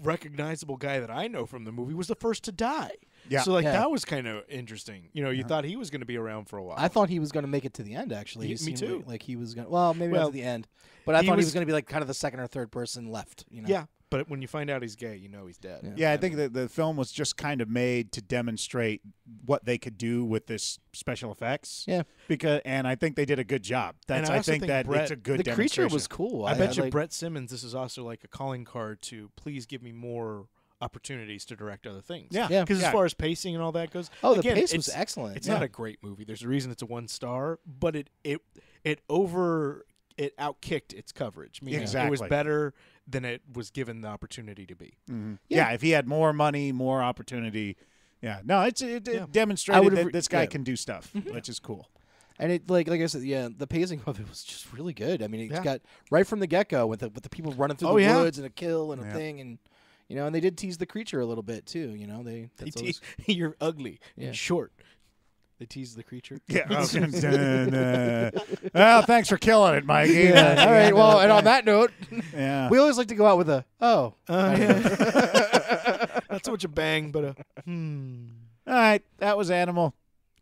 recognizable guy that I know from the movie was the first to die. Yeah, so like yeah. that was kind of interesting. You know, you yeah. thought he was going to be around for a while. I thought he was going to make it to the end. Actually, he, he me too. Like, like he was going. Well, maybe well, not to the end, but I he thought was, he was going to be like kind of the second or third person left. You know. Yeah. But when you find out he's gay, you know he's dead. Yeah, yeah, I think that the film was just kind of made to demonstrate what they could do with this special effects. Yeah, because and I think they did a good job. That's I, I think, think that Brett, it's a good. The creature was cool. I, I bet you like, Brett Simmons. This is also like a calling card to please give me more opportunities to direct other things. Yeah, yeah. Because yeah. as far as pacing and all that goes, oh, again, the pace was excellent. It's yeah. not a great movie. There's a reason it's a one star, but it it it over it outkicked its coverage. Meaning exactly, it was better than it was given the opportunity to be. Mm-hmm. yeah. yeah, if he had more money, more opportunity, yeah. No, it's it, it yeah. demonstrated that this guy yeah. can do stuff, mm-hmm. which is cool. And it like like I said, yeah, the pacing of it was just really good. I mean, it yeah. got right from the get go with the, with the people running through oh, the yeah. woods and a kill and yeah. a thing, and you know, and they did tease the creature a little bit too. You know, they that's they always... you're ugly yeah. and short. They tease the creature. Yeah. Oh, well, thanks for killing it, Mikey. Yeah. All right. Well, and on that note, yeah. we always like to go out with a, oh. Uh, yeah. Not so much a bang, but a, hmm. All right. That was Animal.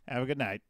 Have a good night.